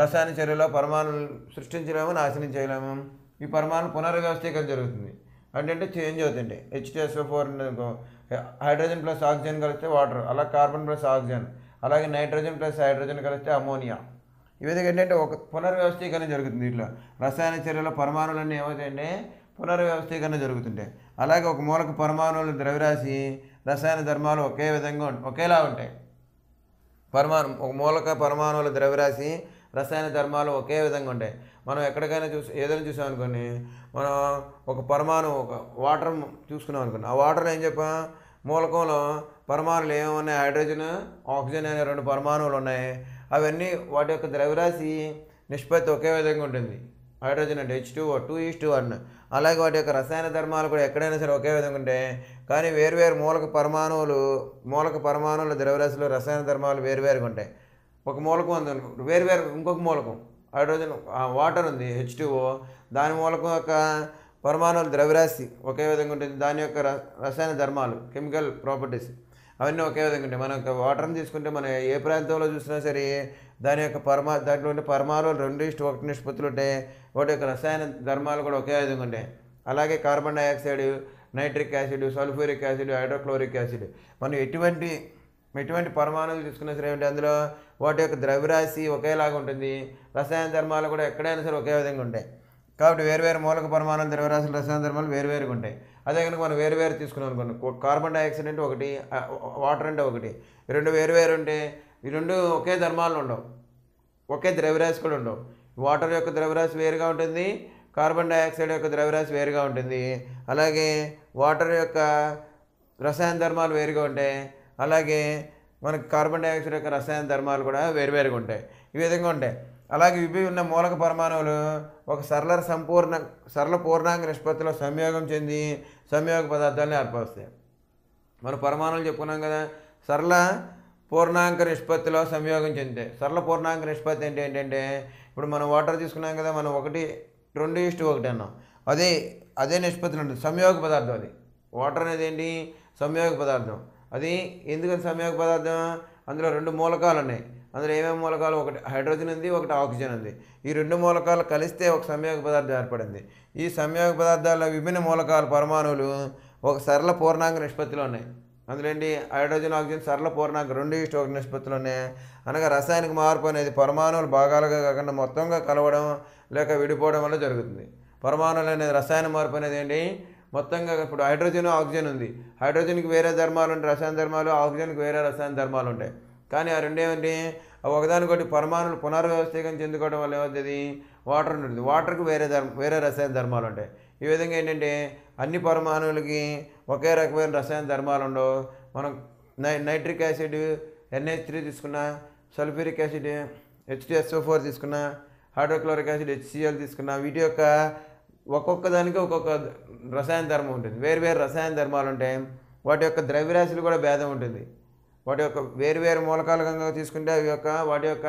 రసాయన చర్యలో పరమాణులు సృష్టించలేము, నాశనం చేయలేము. ఈ పరమాణు పునర్వ్యవస్థీకరణ జరుగుతుంది, అంటే చేంజ్ అవుతుంటాయి. H two S O four అనుకో హైడ్రోజన్ ప్లస్ ఆక్సిజన్ కలిస్తే వాటర్, అలా కార్బన్ ప్లస్ ఆక్సిజన్, అలాగే నైట్రోజన్ ప్లస్ హైడ్రోజన్ కలిస్తే అమోనియా. ఈ విధంగా ఏంటంటే ఒక పునర్వ్యవస్థీకరణ జరుగుతుంది. ఇట్లా రసాయన చర్యలో పరమాణులన్నీ ఏమవుతాయంటే పునర్వ్యవస్థీకరణ జరుగుతుంటాయి. అలాగే ఒక మూలక పరమాణువుల ద్రవ్యరాశి రసాయన ధర్మాలు ఒకే విధంగా ఒకేలా ఉంటాయి. పరమాణు ఒక మూలక పరమాణువుల ద్రవ్యరాశి రసాయన ధర్మాలు ఒకే విధంగా ఉంటాయి. మనం ఎక్కడికైనా చూసి ఏదైనా చూసాం అనుకోండి, మనం ఒక పరమాణు ఒక వాటర్ చూసుకున్నాం అనుకోండి, ఆ వాటర్లో ఏం చెప్పా మూలకంలో పరమాణులు ఏమున్నాయి హైడ్రోజన్ ఆక్సిజన్ అనే రెండు పరమాణువులు ఉన్నాయి. అవన్నీ వాటి యొక్క ద్రవ్యరాశి నిష్పత్తి ఒకే విధంగా ఉంటుంది. హైడ్రోజన్ అంటే H two O, two is to one. అలాగే వాటి యొక్క రసాయన ధర్మాలు కూడా ఎక్కడైనా సరే ఒకే విధంగా ఉంటాయి. కానీ వేరువేరు మూలక పరమాణువులు మూలక పరమాణువుల ద్రవ్యరాశిలో రసాయన ధర్మాలు వేరువేరుగా ఉంటాయి. ఒక మూలకం ఉంది వేరువేరు ఇంకొక మూలకం హైడ్రోజన్ వాటర్ ఉంది హెచ్ టూ ఓ, దాని మూలకం యొక్క పరమాణువుల ద్రవ్యరాశి ఒకే విధంగా ఉంటుంది, దాని యొక్క రసాయన ధర్మాలు కెమికల్ ప్రాపర్టీస్ అవన్నీ ఒకే విధంగా ఉంటాయి. మన యొక్క వాటర్ని తీసుకుంటే మనం ఏ ప్రాంతంలో చూసినా సరే దాని యొక్క పరమా దాంట్లో ఉండే పరమాణువులు రెండు ఇష్ట ఒకటి నిష్పత్తులు ఉంటాయి, వాటి యొక్క రసాయన ధర్మాలు కూడా ఒకే విధంగా ఉంటాయి. అలాగే carbon dioxide, nitric acid, sulphuric acid, hydrochloric acid, మనం ఎటువంటి ఎటువంటి పరమాణువులు తీసుకున్నా సరే ఏంటి అందులో వాటి యొక్క ద్రవ్యరాశి ఒకేలాగా ఉంటుంది, రసాయన ధర్మాలు కూడా ఎక్కడైనా సరే ఒకే విధంగా ఉంటాయి. కాబట్టి వేరువేరు మూలక పరమాణుల ద్రవ్యరాశులు రసాయన ధర్మాలు వేరువేరుగా ఉంటాయి. అదే కనుక మనం వేరువేరు తీసుకున్నాం అనుకోండి, కార్బన్ డైఆక్సైడ్ అంటే ఒకటి, వాటర్ అంటే ఒకటి, రెండు వేరువేరు ఉంటే ఈ రెండు ఒకే ధర్మాలు ఉండవు, ఒకే ద్రవ్యరాశి కూడా ఉండవు. వాటర్ యొక్క ద్రవ్యరాశి వేరుగా ఉంటుంది, కార్బన్ డైఆక్సైడ్ యొక్క ద్రవ్యరాశి వేరుగా ఉంటుంది, అలాగే వాటర్ యొక్క రసాయన ధర్మాలు వేరుగా ఉంటాయి, అలాగే మనకి కార్బన్ డైఆక్సైడ్ యొక్క రసాయన ధర్మాలు కూడా వేరువేరుగా ఉంటాయి. ఈ విధంగా ఉంటాయి. అలాగే ఇవి ఉన్న మూలక పరమాణువులు ఒక సరళ సంపూర్ణ సరళ పూర్ణాంగ నిష్పత్తిలో సంయోగం చెంది సంయోగ పదార్థాలను ఏర్పరుస్తాయి. మన పరమాణువులు చెప్పుకున్నాం కదా, సరళ పూర్ణాంక నిష్పత్తిలో సంయోగం చెందితే సరళ పూర్ణాంక నిష్పత్తి అంటే ఏంటంటే ఇప్పుడు మనం వాటర్ తీసుకున్నాం కదా, మనం ఒకటి రెండు ఇష్టు ఒకటి అన్నాం, అదే అదే నిష్పత్తిలో ఉంటుంది సంయోగ పదార్థం. అది వాటర్ అనేది ఏంటి సంయోగ పదార్థం. అది ఎందుకని సంయోగ పదార్థం, అందులో రెండు మూలకాలు ఉన్నాయి, అందులో ఏమేమి మూలకాలు ఒకటి హైడ్రోజన్ ఉంది, ఒకటి ఆక్సిజన్ ఉంది. ఈ రెండు మూలకాలు కలిస్తే ఒక సంయోగ పదార్థం ఏర్పడింది. ఈ సంయోగ పదార్థాల్లో విభిన్న మూలకాలు పరమాణువులు ఒక సరళ పూర్ణాంగ నిష్పత్తిలో ఉన్నాయి. అందులోంటి హైడ్రోజన్ ఆక్సిజన్ సరళ పూర్ణాంక రెండు ఇష్ట ఒక నిష్పత్తిలోనే. అనగా రసాయనిక మార్పు అనేది పరమాణువులు భాగాలుగా కాకుండా మొత్తంగా కలవడం లేక విడిపోవడం వల్ల జరుగుతుంది. పరమాణువులు అనేది రసాయన మార్పు అనేది ఏంటి మొత్తంగా, ఇప్పుడు హైడ్రోజన్ ఆక్సిజన్ ఉంది, హైడ్రోజన్కి వేరే ధర్మాలు ఉంటాయి రసాయన ధర్మాలు, ఆక్సిజన్కి వేరే రసాయన ధర్మాలు ఉంటాయి. కానీ ఆ రెండేమంటే ఒకదానికొకటి పరమాణువులు పునర్వ్యవస్థీకరణ చెందుకోవడం వల్ల ఏమవుతుంది వాటర్ ఉంటుంది, వాటర్కి వేరే ధర్మ వేరే రసాయన ధర్మాలు ఉంటాయి. ఈ విధంగా ఏంటంటే అన్ని పరమాణువులకి ఒకే రకమైన రసాయన ధర్మాలు ఉండవు. మనం నై nitric acid N H three తీసుకున్నా, sulphuric acid H two S O four తీసుకున్నా, hydrochloric acid H C L తీసుకున్నా, వీటి యొక్క ఒక్కొక్క దానికి ఒక్కొక్క రసాయన ధర్మం ఉంటుంది, వేరు వేరు రసాయన ధర్మాలు ఉంటాయి. వాటి యొక్క ద్రవ్యరాశులు కూడా భేదం ఉంటుంది. వాటి యొక్క వేరు వేరు మూలకాలుగా తీసుకుంటే అవి యొక్క వాటి యొక్క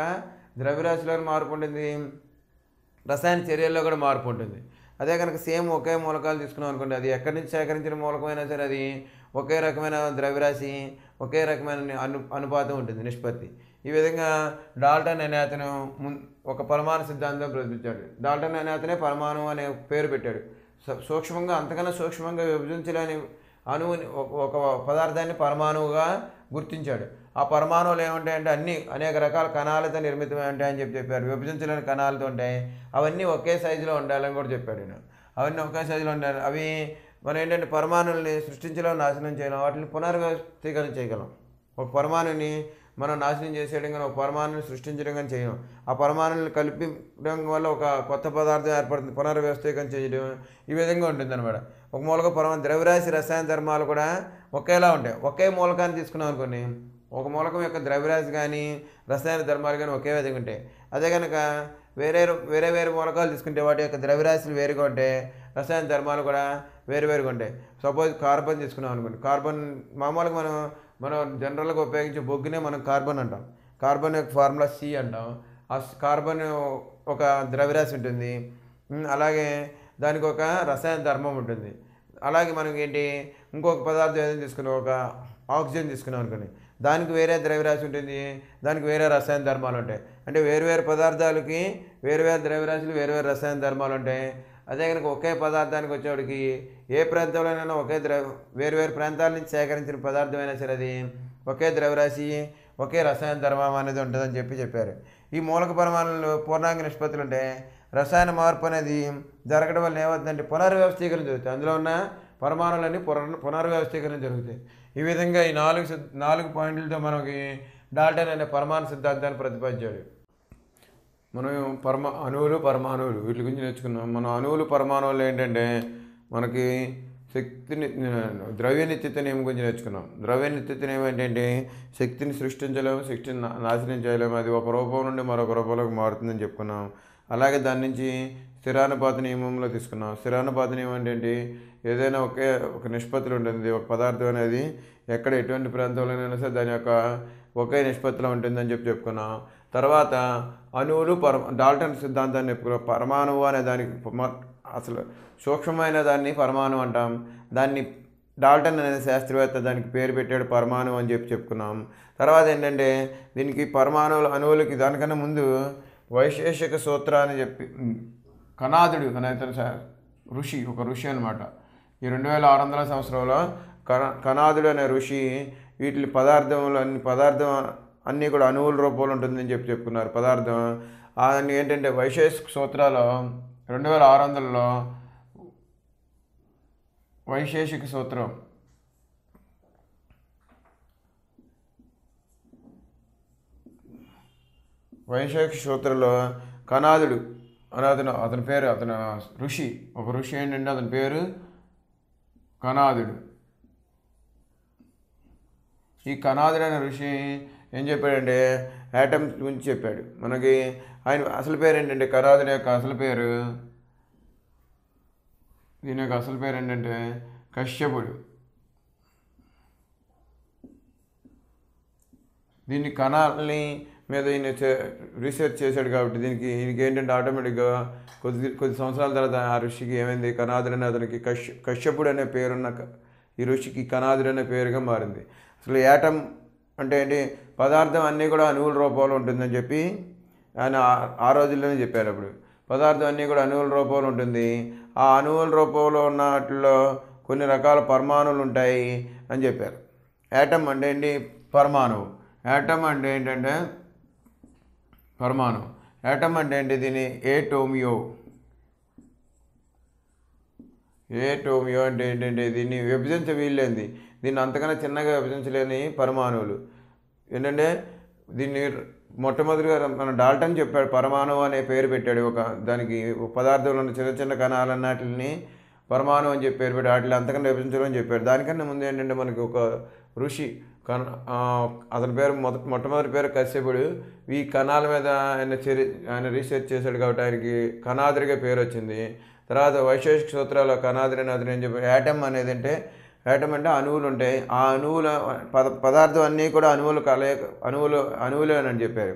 ద్రవ్యరాశిలో మార్పు ఉంటుంది, రసాయన చర్యల్లో కూడా మార్పు ఉంటుంది. అదే కనుక సేమ్ ఒకే మూలకాలు తీసుకున్నాం అనుకోండి, అది ఎక్కడి నుంచి సేకరించిన మూలకమైనా సరే అది ఒకే రకమైన ద్రవ్యరాశి, ఒకే రకమైన అను అనుపాతం ఉంటుంది నిష్పత్తి. ఈ విధంగా డాల్టన్ అనే అతను ఒక పరమాణు సిద్ధాంతం ప్రదర్శించాడు. డాల్టన్ అనే అతనే పరమాణు అనే పేరు పెట్టాడు. సూక్ష్మంగా అంతకన్నా సూక్ష్మంగా విభజించలేని అణువుని ఒక పదార్థాన్ని పరమాణువుగా గుర్తించాడు. ఆ పరమాణువులు ఏముంటాయంటే అన్ని అనేక రకాల కణాలతో నిర్మితమై ఉంటాయని చెప్పి చెప్పారు. విభజించలేని కణాలతో ఉంటాయి, అవన్నీ ఒకే సైజులో ఉండాలని కూడా చెప్పాడు. నేను అవన్నీ ఒకే సైజులో ఉండాలి. అవి మనం ఏంటంటే పరమాణువుల్ని సృష్టించడం, నాశనం చేయడం, వాటిని పునర్వ్యవస్థీకరణ చేయగలం. ఒక పరమాణుని మనం నాశనం చేసేయడం కానీ, ఒక పరమాణుని సృష్టించడం కానీ చేయడం. ఆ పరమాణుని కలిపడం వల్ల ఒక కొత్త పదార్థం ఏర్పడుతుంది, పునర్వ్యవస్థీకరణ చేయడం. ఈ విధంగా ఉంటుంది అనమాట. ఒక మూలక పరమా ద్రవ్యరాశి రసాయన ధర్మాలు కూడా ఒకేలా ఉంటాయి. ఒకే మూలకాన్ని తీసుకున్నాం అనుకోండి, ఒక మూలకం యొక్క ద్రవ్యరాశి కానీ రసాయన ధర్మాలు కానీ ఒకే విధంగా ఉంటాయి. అదే కనుక వేరే వేరే వేరే మూలకాలు తీసుకుంటే వాటి యొక్క ద్రవ్యరాశులు వేరుగా ఉంటాయి, రసాయన ధర్మాలు కూడా వేరువేరుగా ఉంటాయి. సపోజ్ కార్బన్ తీసుకున్నాం అనుకోండి, కార్బన్ మామూలుగా మనం మనం జనరల్గా ఉపయోగించే బొగ్గునే మనం కార్బన్ అంటాం. కార్బన్ యొక్క ఫార్ములా సి అంటాం. ఆ కార్బన్ ఒక ద్రవ్యరాశి ఉంటుంది, అలాగే దానికి ఒక రసాయన ధర్మం ఉంటుంది. అలాగే మనకి ఏంటి ఇంకొక పదార్థం ఏదైనా తీసుకున్నాం, ఒక ఆక్సిజన్ తీసుకున్నాం అనుకోండి, దానికి వేరే ద్రవ్యరాశి ఉంటుంది, దానికి వేరే రసాయన ధర్మాలు ఉంటాయి. అంటే వేరువేరు పదార్థాలకి వేరువేరు ద్రవ్యరాశులు, వేరువేరు రసాయన ధర్మాలు ఉంటాయి. అదే కనుక ఒకే పదార్థానికి వచ్చేవాడికి ఏ ప్రాంతంలోనైనా ఒకే ద్రవ్య వేరువేరు ప్రాంతాల నుంచి సేకరించిన పదార్థం అయినా సరే అది ఒకే ద్రవ్యరాశి, ఒకే రసాయన ధర్మం అనేది ఉంటుందని చెప్పి చెప్పారు. ఈ మూలక పరమాణులు పూర్ణాంగ నిష్పత్తులు ఉంటే రసాయన మార్పు అనేది జరగడం వల్ల ఏమవుతుందంటే పునర్వ్యవస్థీకరణ జరుగుతుంది. అందులో ఉన్న పరమాణులన్నీ పునర్ పునర్వ్యవస్థీకరణ జరుగుతాయి. ఈ విధంగా ఈ నాలుగు నాలుగు పాయింట్లతో మనకి డాల్టన్ అనే పరమాణు సిద్ధాంతాన్ని ప్రతిపాదించాడు. మనం పరమా అణువులు పరమాణువులు వీటి గురించి నేర్చుకున్నాం. మనం అణువులు పరమాణువులు ఏంటంటే మనకి శక్తిని ద్రవ్య నిత్యత నియమం గురించి నేర్చుకున్నాం. ద్రవ్య నిత్యత నియమం ఏంటంటే శక్తిని సృష్టించలేము, శక్తిని నాశనం చేయలేము, అది ఒక రూపం నుండి మరొక రూపంలోకి మారుతుందని చెప్పుకున్నాం. అలాగే దాని నుంచి స్థిరానుపాత నియమంలో తీసుకున్నాం. స్థిరానుపాత నియమం ఏంటంటే ఏదైనా ఒకే ఒక నిష్పత్తులు ఉంటుంది, ఒక పదార్థం అనేది ఎక్కడ ఎటువంటి ప్రాంతంలోనైనా సరే దాని యొక్క ఒకే నిష్పత్తిలో ఉంటుందని చెప్పి చెప్పుకున్నాం. తర్వాత అణువులు పర డాల్టన్ సిద్ధాంతాన్ని చెప్పుకున్నాం. పరమాణువు అనే దానికి అసలు సూక్ష్మమైన దాన్ని పరమాణువు అంటాం. దాన్ని డాల్టన్ అనే శాస్త్రవేత్త దానికి పేరు పెట్టాడు పరమాణువు అని చెప్పి చెప్పుకున్నాం. తర్వాత ఏంటంటే దీనికి పరమాణువుల అణువులకి దానికన్నా ముందు వైశేషిక సూత్ర అని చెప్పి కణాదుడు అనేతను ఋషి, ఒక ఋషి అనమాట. ఈ రెండు వేల ఆరు వందల సంవత్సరంలో కణ కణాదుడు అనే ఋషి వీటి పదార్థములు అన్ని పదార్థం అన్నీ కూడా అణువుల రూపంలో ఉంటుందని చెప్పి చెప్పుకున్నారు. పదార్థం అన్ని ఏంటంటే వైశేషిక సూత్రాలు రెండు వేల ఆరు వందలలో వైశేషిక సూత్రం వైశేషిక సూత్రంలో కణాదుడు అని అతను అతని పేరు అతను ఋషి, ఒక ఋషి ఏంటంటే అతని పేరు కణాదుడు. ఈ కణాదుడు అనే ఋషి ఏం చెప్పాడంటే యాటమ్స్ గురించి చెప్పాడు. మనకి ఆయన అసలు పేరు ఏంటంటే కణాదుడు యొక్క అసలు పేరు, దీని యొక్క అసలు పేరు ఏంటంటే కశ్యపుడు. దీన్ని కణాలని మీద ఈయన రీసెర్చ్ చేశాడు కాబట్టి దీనికి ఈయనకి ఏంటంటే ఆటోమేటిక్గా కొద్ది కొద్ది సంవత్సరాల తర్వాత ఆ ఋషికి ఏమైంది, కణాదుడు అనే అతనికి కశ్య కశ్యపుడు అనే పేరున్న ఈ ఋషికి కణాదుడు అనే పేరుగా మారింది. అసలు యాటమ్ అంటే ఏంటి, పదార్థం అన్నీ కూడా అణువుల రూపంలో ఉంటుందని చెప్పి ఆయన ఆ రోజుల్లోనే చెప్పారు. అప్పుడు పదార్థం అన్నీ కూడా అణువుల రూపంలో ఉంటుంది, ఆ అణువుల రూపంలో ఉన్న వాటిలో కొన్ని రకాల పరమాణువులు ఉంటాయి అని చెప్పారు. యాటమ్ అంటే ఏంటి, పరమాణువు. యాటమ్ అంటే ఏంటంటే పరమాణువు. యాటమ్ అంటే ఏంటి, దీని ఏటోమియో ఏటోమియో అంటే ఏంటంటే దీన్ని విభజించ వీల్లేంది, దీన్ని అంతకన్నా చిన్నగా విభజించలేని పరమాణువులు ఏంటంటే దీన్ని మొట్టమొదటిగా మన డాల్టన్ చెప్పాడు పరమాణువు అనే పేరు పెట్టాడు. ఒక దానికి పదార్థంలో ఉన్న చిన్న చిన్న కణాలన్నిటిని పరమాణువు అని చెప్పి పేరు పెట్టాడు, వాటిని అంతకన్నా విభజించడం అని చెప్పాడు. దానికన్నా ముందు ఏంటంటే మనకి ఒక ఋషి కణ అతని పేరు మొద మొట్టమొదటి పేరు కశ్యపుడు. ఈ కణాల మీద ఆయన చరి ఆయన రీసెర్చ్ చేశాడు కాబట్టి ఆయనకి కణాదుడిగా పేరు వచ్చింది. తర్వాత వైశేషిక సూత్రాల కణాదుడి అతను ఏం చెప్పాడు, యాటమ్ అనేది అంటే యాటమ్ అంటే అణువులు ఉంటాయి, ఆ అణువుల పద పదార్థం అన్నీ కూడా అణువులు కలయ అణువులు అణువులే అని చెప్పారు.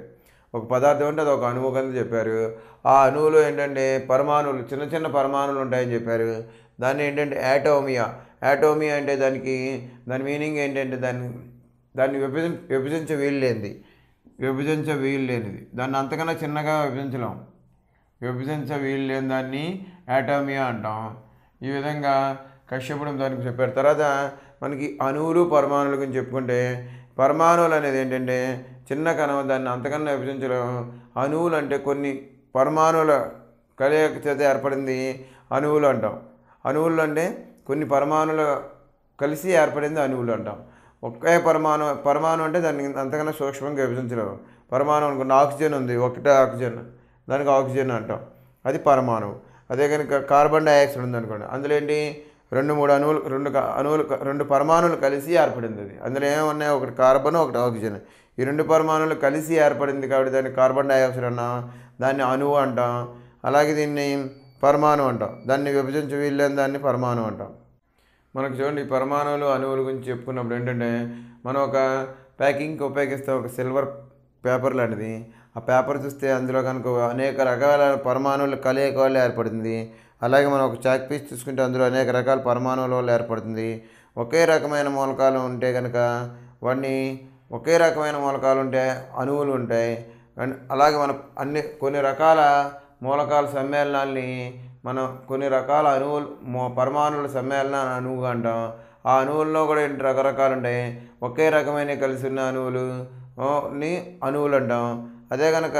ఒక పదార్థం అంటే అది ఒక అణువు కింద చెప్పారు. ఆ అణువులో ఏంటంటే పరమాణువులు చిన్న చిన్న పరమాణువులు ఉంటాయని చెప్పారు. దాన్ని ఏంటంటే యాటోమియా యాటోమియా అంటే దానికి దాని మీనింగ్ ఏంటంటే దాన్ని దాన్ని విభజ విభజించ వీల్లేనిది విభజించ వీల్లేనిది దాన్ని అంతకన్నా చిన్నగా విభజించలేం. విభజించ వీల్లేని దాన్ని యాటోమియా అంటాం. ఈ విధంగా కశ్యపుడు దానికి చెప్పారు. తర్వాత మనకి అణువులు పరమాణువుల గురించి చెప్పుకుంటే పరమాణువులు అనేది ఏంటంటే చిన్న కణం, దాన్ని అంతకన్నా విభజించలేం. అణువులు అంటే కొన్ని పరమాణువుల కలయిక చేత ఏర్పడింది అణువులు అంటాం. అణువులు అంటే కొన్ని పరమాణువులు కలిసి ఏర్పడింది అణువులు అంటాం. ఒకే పరమాణు పరమాణు అంటే దాన్ని అంతకన్నా సూక్ష్మంగా విభజించలేము. పరమాణు అనుకున్న ఆక్సిజన్ ఉంది, ఒకటే ఆక్సిజన్, దానికి ఆక్సిజన్ అంటాం, అది పరమాణువు. అదే కనుక కార్బన్ డైఆక్సైడ్ ఉందనుకోండి, అందులో ఏంటి రెండు మూడు అణువులు రెండు అణువులు రెండు పరమాణువులు కలిసి ఏర్పడింది. అది అందులో ఏమున్నాయి, ఒకటి కార్బన్ ఒకటి ఆక్సిజన్, ఈ రెండు పరమాణువులు కలిసి ఏర్పడింది కాబట్టి దాన్ని కార్బన్ డైఆక్సైడ్ అన్నాం, దాన్ని అణువు అంటాం. అలాగే దీన్ని పరమాణు అంటాం, దాన్ని విభజించి వీళ్ళని దాన్ని పరమాణు అంటాం. మనకు చూడండి ఈ పరమాణువులు అణువుల గురించి చెప్పుకున్నప్పుడు ఏంటంటే మనం ఒక ప్యాకింగ్కి ఉపయోగిస్తాం ఒక సిల్వర్ పేపర్ లాంటిది. ఆ పేపర్ చూస్తే అందులో కనుక అనేక రకాల పరమాణువులు కలయిక వల్ల ఏర్పడుతుంది. అలాగే మనం ఒక చాక్ పీస్ చూసుకుంటే అందులో అనేక రకాల పరమాణువుల వల్ల ఏర్పడుతుంది. ఒకే రకమైన మూలకాలు ఉంటే కనుక వాటిని ఒకే రకమైన మూలకాలు ఉంటే అణువులు ఉంటాయి. అండ్ అలాగే మనం అన్ని కొన్ని రకాల మూలకాల సమ్మేళనాల్ని మనం కొన్ని రకాల అణువులు మో పరమాణువుల సమ్మేళన అణువుగా అంటాం. ఆ అణువుల్లో కూడా ఏంటి రకరకాలు ఉంటాయి. ఒకే రకమైన కలిసి ఉన్న అణువులు ని అణువులు అంటాం. అదే కనుక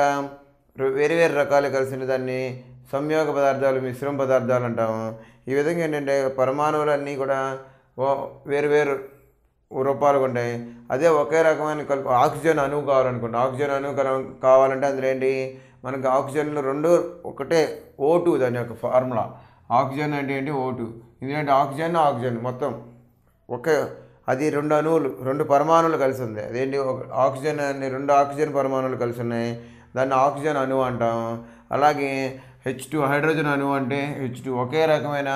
వేరు వేరు రకాలు కలిసిన దాన్ని సంయోగ పదార్థాలు మిశ్రమ పదార్థాలు అంటాము. ఈ విధంగా ఏంటంటే పరమాణువులన్నీ కూడా వేరు వేరు రూపాలు ఉంటాయి. అదే ఒకే రకమైన కల్ ఆక్సిజన్ అణువు కావాలనుకుంటాం. ఆక్సిజన్ అణువు కావాలంటే అందులో ఏంటి మనకు ఆక్సిజన్లు రెండు ఒకటే ఓ టూ, దాని యొక్క ఫార్ములా ఆక్సిజన్ అంటే ఏంటి ఓ టూ. ఎందుకంటే ఆక్సిజన్ ఆక్సిజన్ మొత్తం ఒకే, అది రెండు అణువులు రెండు పరమాణువులు కలిసి ఉంది. అదేంటి ఆక్సిజన్ అనే రెండు ఆక్సిజన్ పరమాణువులు కలిసి ఉన్నాయి, దాన్ని ఆక్సిజన్ అణువు అంటాం. అలాగే హెచ్ టూ హైడ్రోజన్ అణువు అంటే హెచ్ టూ ఒకే రకమైన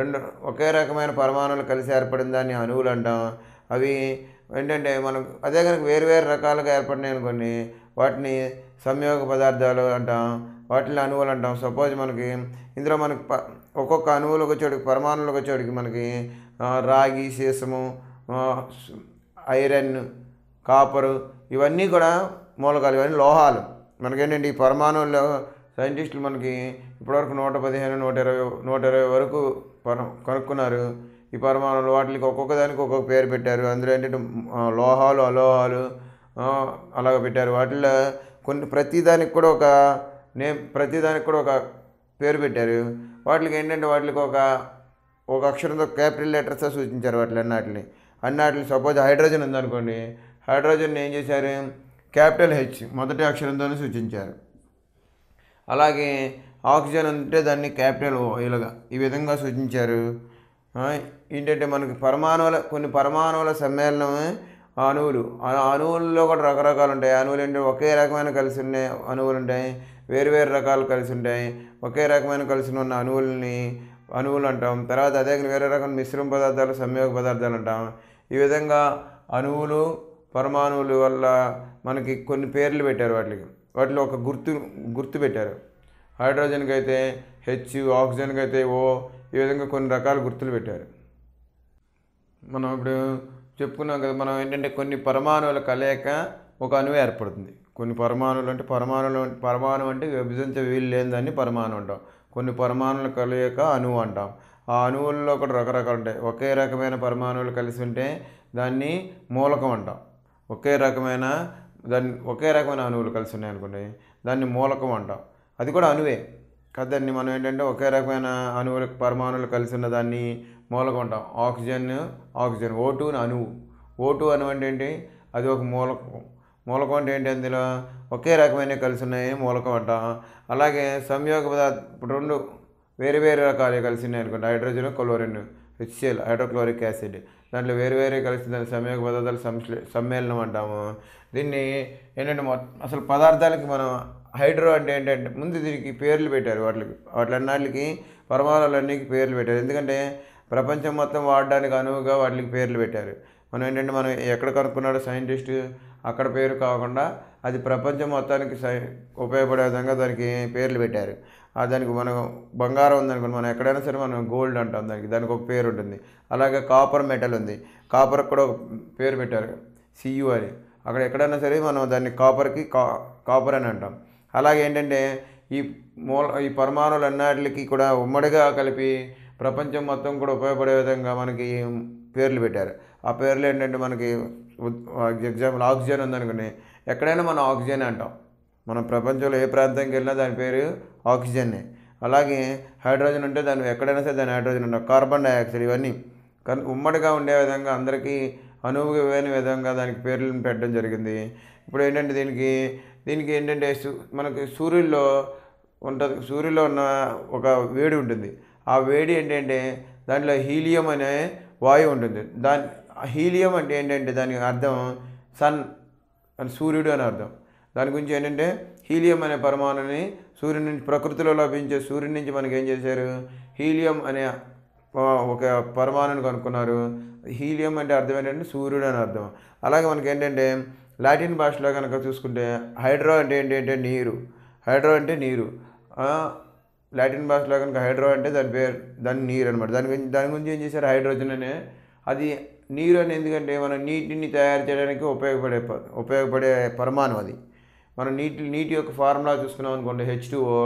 రెండు ఒకే రకమైన పరమాణువులు కలిసి ఏర్పడిన దాన్ని అణువులు అంటాం. అవి ఏంటంటే మనం అదే కనుక వేరు వేరు రకాలుగా ఏర్పడినాయి అనుకోండి, వాటిని సంయోగ పదార్థాలు అంటాం, వాటిని అణువులు అంటాం. సపోజ్ మనకి ఇందులో మనకి ప ఒక్కొక్క అణువులకు వచ్చేటికి పరమాణువులకు వచ్చేటికి మనకి రాగి సీసము ఐరన్ కాపరు ఇవన్నీ కూడా మూలకాలు, ఇవన్నీ లోహాలు. మనకేంటంటే ఈ పరమాణువుల్లో సైంటిస్టులు మనకి ఇప్పటివరకు నూట పదిహేను నూట ఇరవై నూట ఇరవై వరకు పర కనుక్కున్నారు ఈ పరమాణువులు. వాటికి ఒక్కొక్క దానికి ఒక్కొక్క పేరు పెట్టారు. అందులో ఏంటంటే లోహాలు అలోహాలు అలాగ పెట్టారు. వాటిల్లో కొన్ని ప్రతిదానికి కూడా ఒక నేమ్ ప్రతిదానికి కూడా ఒక పేరు పెట్టారు. వాటికి ఏంటంటే వాటికి ఒక ఒక అక్షరంతో క్యాపిటల్ లెటర్స్తో సూచించారు వాటిని అన్నాటిని అన్నాటిని సపోజ్ హైడ్రోజన్ ఉందనుకోండి, హైడ్రోజన్ ఏం చేశారు క్యాపిటల్ హెచ్ మొదటి అక్షరంతోనే సూచించారు. అలాగే ఆక్సిజన్ అంటే దాన్ని క్యాపిటల్ ఓ ఇలాగా ఈ విధంగా సూచించారు. ఏంటంటే మనకి పరమాణువుల కొన్ని పరమాణువుల సమ్మేళనమే అణువులు. అణువుల్లో కూడా రకరకాలు ఉంటాయి. అణువులు ఏంటంటే ఒకే రకమైన కలిసి ఉన్నాయి అణువులు ఉంటాయి, వేరు వేరు రకాలు కలిసి ఉంటాయి. ఒకే రకమైన కలిసి ఉన్న అణువులని అణువులు అంటాం. తర్వాత అదే వేరే రకమైన మిశ్రమ పదార్థాలు సంయోగ పదార్థాలు అంటాం. ఈ విధంగా అణువులు పరమాణువుల వల్ల మనకి కొన్ని పేర్లు పెట్టారు. వాటికి వాటిలో ఒక గుర్తు గుర్తు పెట్టారు. హైడ్రోజన్కి అయితే హెచ్, ఆక్సిజన్కి అయితే ఓ, ఈ విధంగా కొన్ని రకాల గుర్తులు పెట్టారు. మనం ఇప్పుడు చెప్పుకున్నాం కదా, మనం ఏంటంటే కొన్ని పరమాణువుల కలయిక ఒక అణువు ఏర్పడుతుంది. కొన్ని పరమాణువులు అంటే పరమాణువులు పరమాణువు అంటే విభజించే వీలు లేని దాన్ని పరమాణువు అంటాం. కొన్ని పరమాణువుల కలయిక అణువు అంటాం. ఆ అణువుల్లో కూడా రకరకాలు ఉంటాయి. ఒకే రకమైన పరమాణువులు కలిసి ఉంటే దాన్ని మూలకం అంటాం. ఒకే రకమైన దాన్ని ఒకే రకమైన అణువులు కలిసి ఉన్నాయి అనుకోండి, దాన్ని మూలకం అంటాం. అది కూడా అణువే కదండి. మనం ఏంటంటే ఒకే రకమైన అణువులు పరమాణువులు కలిసి ఉన్న దాన్ని మూలకం అంటాం. ఆక్సిజన్ ఆక్సిజన్ ఓ టూ అణువు ఓ టూ అణువు అంటే ఏంటి అది ఒక మూలకం. మూలకం అంటే ఏంటి అందులో ఒకే రకమైన కలిసి ఉన్నాయి మూలకం అంటాం. అలాగే సంయోగ పదార్థం రెండు వేరు వేరు రకాలు కలిసి ఉన్నాయి అనుకోండి, hydrogen chlorine HCl hydrochloric acid, దాంట్లో వేరు వేరే కలిసి దాని సంయోగ పదార్థాలు సంశ్లే సమ్మేళనం అంటాము. దీన్ని ఏంటంటే అసలు పదార్థాలకి మనం హైడ్రో అంటే ఏంటంటే ముందు దీనికి పేర్లు పెట్టారు. వాటికి వాటిలన్నిటికి పరమాణులన్నిటికి పేర్లు పెట్టారు. ఎందుకంటే ప్రపంచం మొత్తం వాడడానికి అనువుగా వాటికి పేర్లు పెట్టారు. మనం ఏంటంటే మనం ఎక్కడ కనుక్కున్నాడో సైంటిస్ట్ అక్కడ పేరు కాకుండా అది ప్రపంచం మొత్తానికి సై ఉపయోగపడే విధంగా దానికి పేర్లు పెట్టారు. దానికి మనం బంగారం ఉందనుకోండి, మనం ఎక్కడైనా సరే మనం గోల్డ్ అంటాం, దానికి దానికి ఒక పేరు ఉంటుంది. అలాగే కాపర్ మెటల్ ఉంది, కాపర్కి కూడా ఒక పేరు పెట్టారు సియు అని. అక్కడ ఎక్కడైనా సరే మనం దాన్ని కాపర్కి కా కాపర్ అని అంటాం. అలాగే ఏంటంటే ఈ మూల ఈ పరమాణులు అన్నిటికి కూడా ఉమ్మడిగా కలిపి ప్రపంచం మొత్తం కూడా ఉపయోగపడే విధంగా మనకి పేర్లు పెట్టారు. ఆ పేర్లు ఏంటంటే మనకి ఎగ్జాంపుల్ ఆక్సిజన్ ఉందనుకుని ఎక్కడైనా మనం ఆక్సిజన్ అంటాం. మనం ప్రపంచంలో ఏ ప్రాంతానికి వెళ్ళినా దాని పేరు ఆక్సిజన్నే. అలాగే హైడ్రోజన్ ఉంటే దాన్ని ఎక్కడైనా సరే దాని హైడ్రోజన్ ఉంటాం. కార్బన్ డైఆక్సైడ్ ఇవన్నీ కానీ ఉమ్మడిగా ఉండే విధంగా అందరికీ అనువుగా విధంగా దానికి పేర్లు పెట్టడం జరిగింది. ఇప్పుడు ఏంటంటే దీనికి దీనికి ఏంటంటే మనకి సూర్యుల్లో ఉంటుంది, సూర్యుల్లో ఉన్న ఒక వేడి ఉంటుంది. ఆ వేడి ఏంటంటే దాంట్లో హీలియం అనే వాయువు ఉంటుంది. దాని హీలియం అంటే ఏంటంటే దానికి అర్థం సన్ అని, సూర్యుడు అని అర్థం. దాని గురించి ఏంటంటే హీలియం అనే పరమాణుని సూర్యుని నుంచి, ప్రకృతిలో లభించే సూర్యుని నుంచి మనకి ఏం చేశారు, హీలియం అనే ఒక పరమాణుని కనుక్కున్నారు. హీలియం అంటే అర్థం ఏంటంటే సూర్యుడు అని అర్థం. అలాగే మనకి ఏంటంటే లాటిన్ భాషలో కనుక చూసుకుంటే హైడ్రో అంటే ఏంటంటే నీరు, హైడ్రో అంటే నీరు. లాటిన్ భాషలో కనుక హైడ్రో అంటే దాని పేరు దాని నీరు అనమాట. దాని గురించి దాని గురించి ఏం చేశారు, హైడ్రోజన్ అనే అది నీరు అని. ఎందుకంటే మనం నీటిని తయారు చేయడానికి ఉపయోగపడే ఉపయోగపడే పరమాణు అది. మనం నీటి నీటి యొక్క ఫార్ములా చూసుకున్నాం అనుకోండి, హెచ్ టూ ఓ,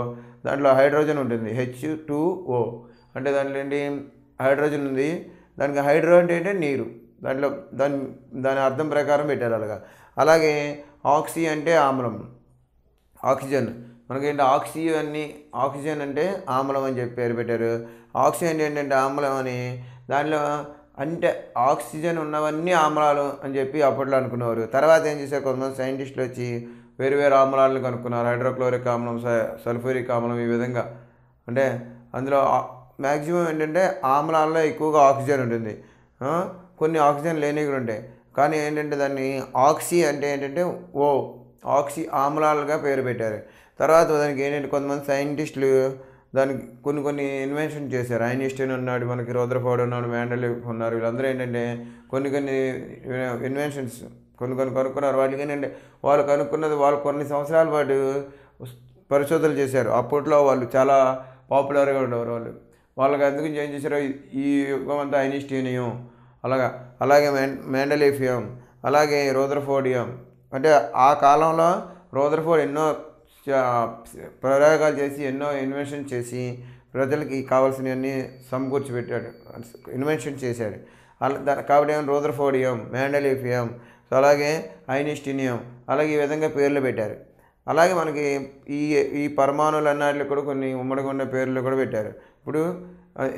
దాంట్లో హైడ్రోజన్ ఉంటుంది హెచ్ టూ ఓ. అంటే దాంట్లో ఏంటి హైడ్రోజన్ ఉంది, దానికి హైడ్రో అంటే ఏంటంటే నీరు. దాంట్లో దాని దాని అర్థం ప్రకారం పెట్టారు అలాగా. అలాగే ఆక్సి అంటే ఆమ్లం, ఆక్సిజన్. మనకేంటి ఆక్సి అన్నీ ఆక్సిజన్ అంటే ఆమ్లం అని చెప్పి పేరు పెట్టారు. ఆక్సిజన్ ఏంటంటే ఆమ్లం అని, దానిలో అంటే ఆక్సిజన్ ఉన్నవన్నీ ఆమ్లాలు అని చెప్పి అప్పట్లో అనుకునేవారు. తర్వాత ఏం చేశారు, కొంతమంది సైంటిస్టులు వచ్చి వేరు వేరు ఆమ్లాలను కనుక్కున్నారు. హైడ్రోక్లోరిక్ ఆమ్లం, సల్ఫ్యూరిక్ ఆమ్లం, ఈ విధంగా. అంటే అందులో మ్యాక్సిమం ఏంటంటే ఆమ్లాల్లో ఎక్కువగా ఆక్సిజన్ ఉంటుంది, కొన్ని ఆక్సిజన్ లేనివి కూడా ఉంటాయి. కానీ ఏంటంటే దాన్ని ఆక్సి అంటే ఏంటంటే ఓ ఆక్సి ఆమ్లాలుగా పేరు పెట్టారు. తర్వాత దానికి ఏంటంటే కొంతమంది సైంటిస్టులు దానికి కొన్ని కొన్ని ఇన్వెన్షన్ చేశారు. ఐన్స్టీన్ ఉన్నాడు, మనకి రదర్ఫోర్డ్ ఉన్నాడు, మెండెలివ్ ఉన్నారు. వీళ్ళందరూ ఏంటంటే కొన్ని కొన్ని ఇన్వెన్షన్స్ కొన్ని కొన్ని కనుక్కున్నారు. వాటికి ఏంటంటే వాళ్ళు కనుక్కున్నది వాళ్ళు కొన్ని సంవత్సరాల పాటు పరిశోధనలు చేశారు. అప్పట్లో వాళ్ళు చాలా పాపులర్గా ఉండేవారు. వాళ్ళు వాళ్ళకి అందుకు ఏం చేశారు, ఈ యుగం అంతా ఐన్స్టీనియం అలాగా, అలాగే మెండెలిఫియం, అలాగే రదర్ఫోర్డియం. అంటే ఆ కాలంలో రదర్ఫోర్డ్ ఎన్నో ప్రయోగాలు చేసి ఎన్నో ఇన్వెన్షన్ చేసి ప్రజలకి కావాల్సినవన్నీ సమకూర్చి పెట్టాడు, ఇన్వెన్షన్ చేశాడు. అలా కాబట్టి ఏమో రదర్ఫోర్డియం, మెండెలిఫియం, అలాగే ఐన్స్టీనియం, అలాగే ఈ విధంగా పేర్లు పెట్టారు. అలాగే మనకి ఈ ఈ పరమాణులు అన్నిటికి కూడా కొన్ని ఉమ్మడిగా ఉన్న పేర్లు కూడా పెట్టారు. ఇప్పుడు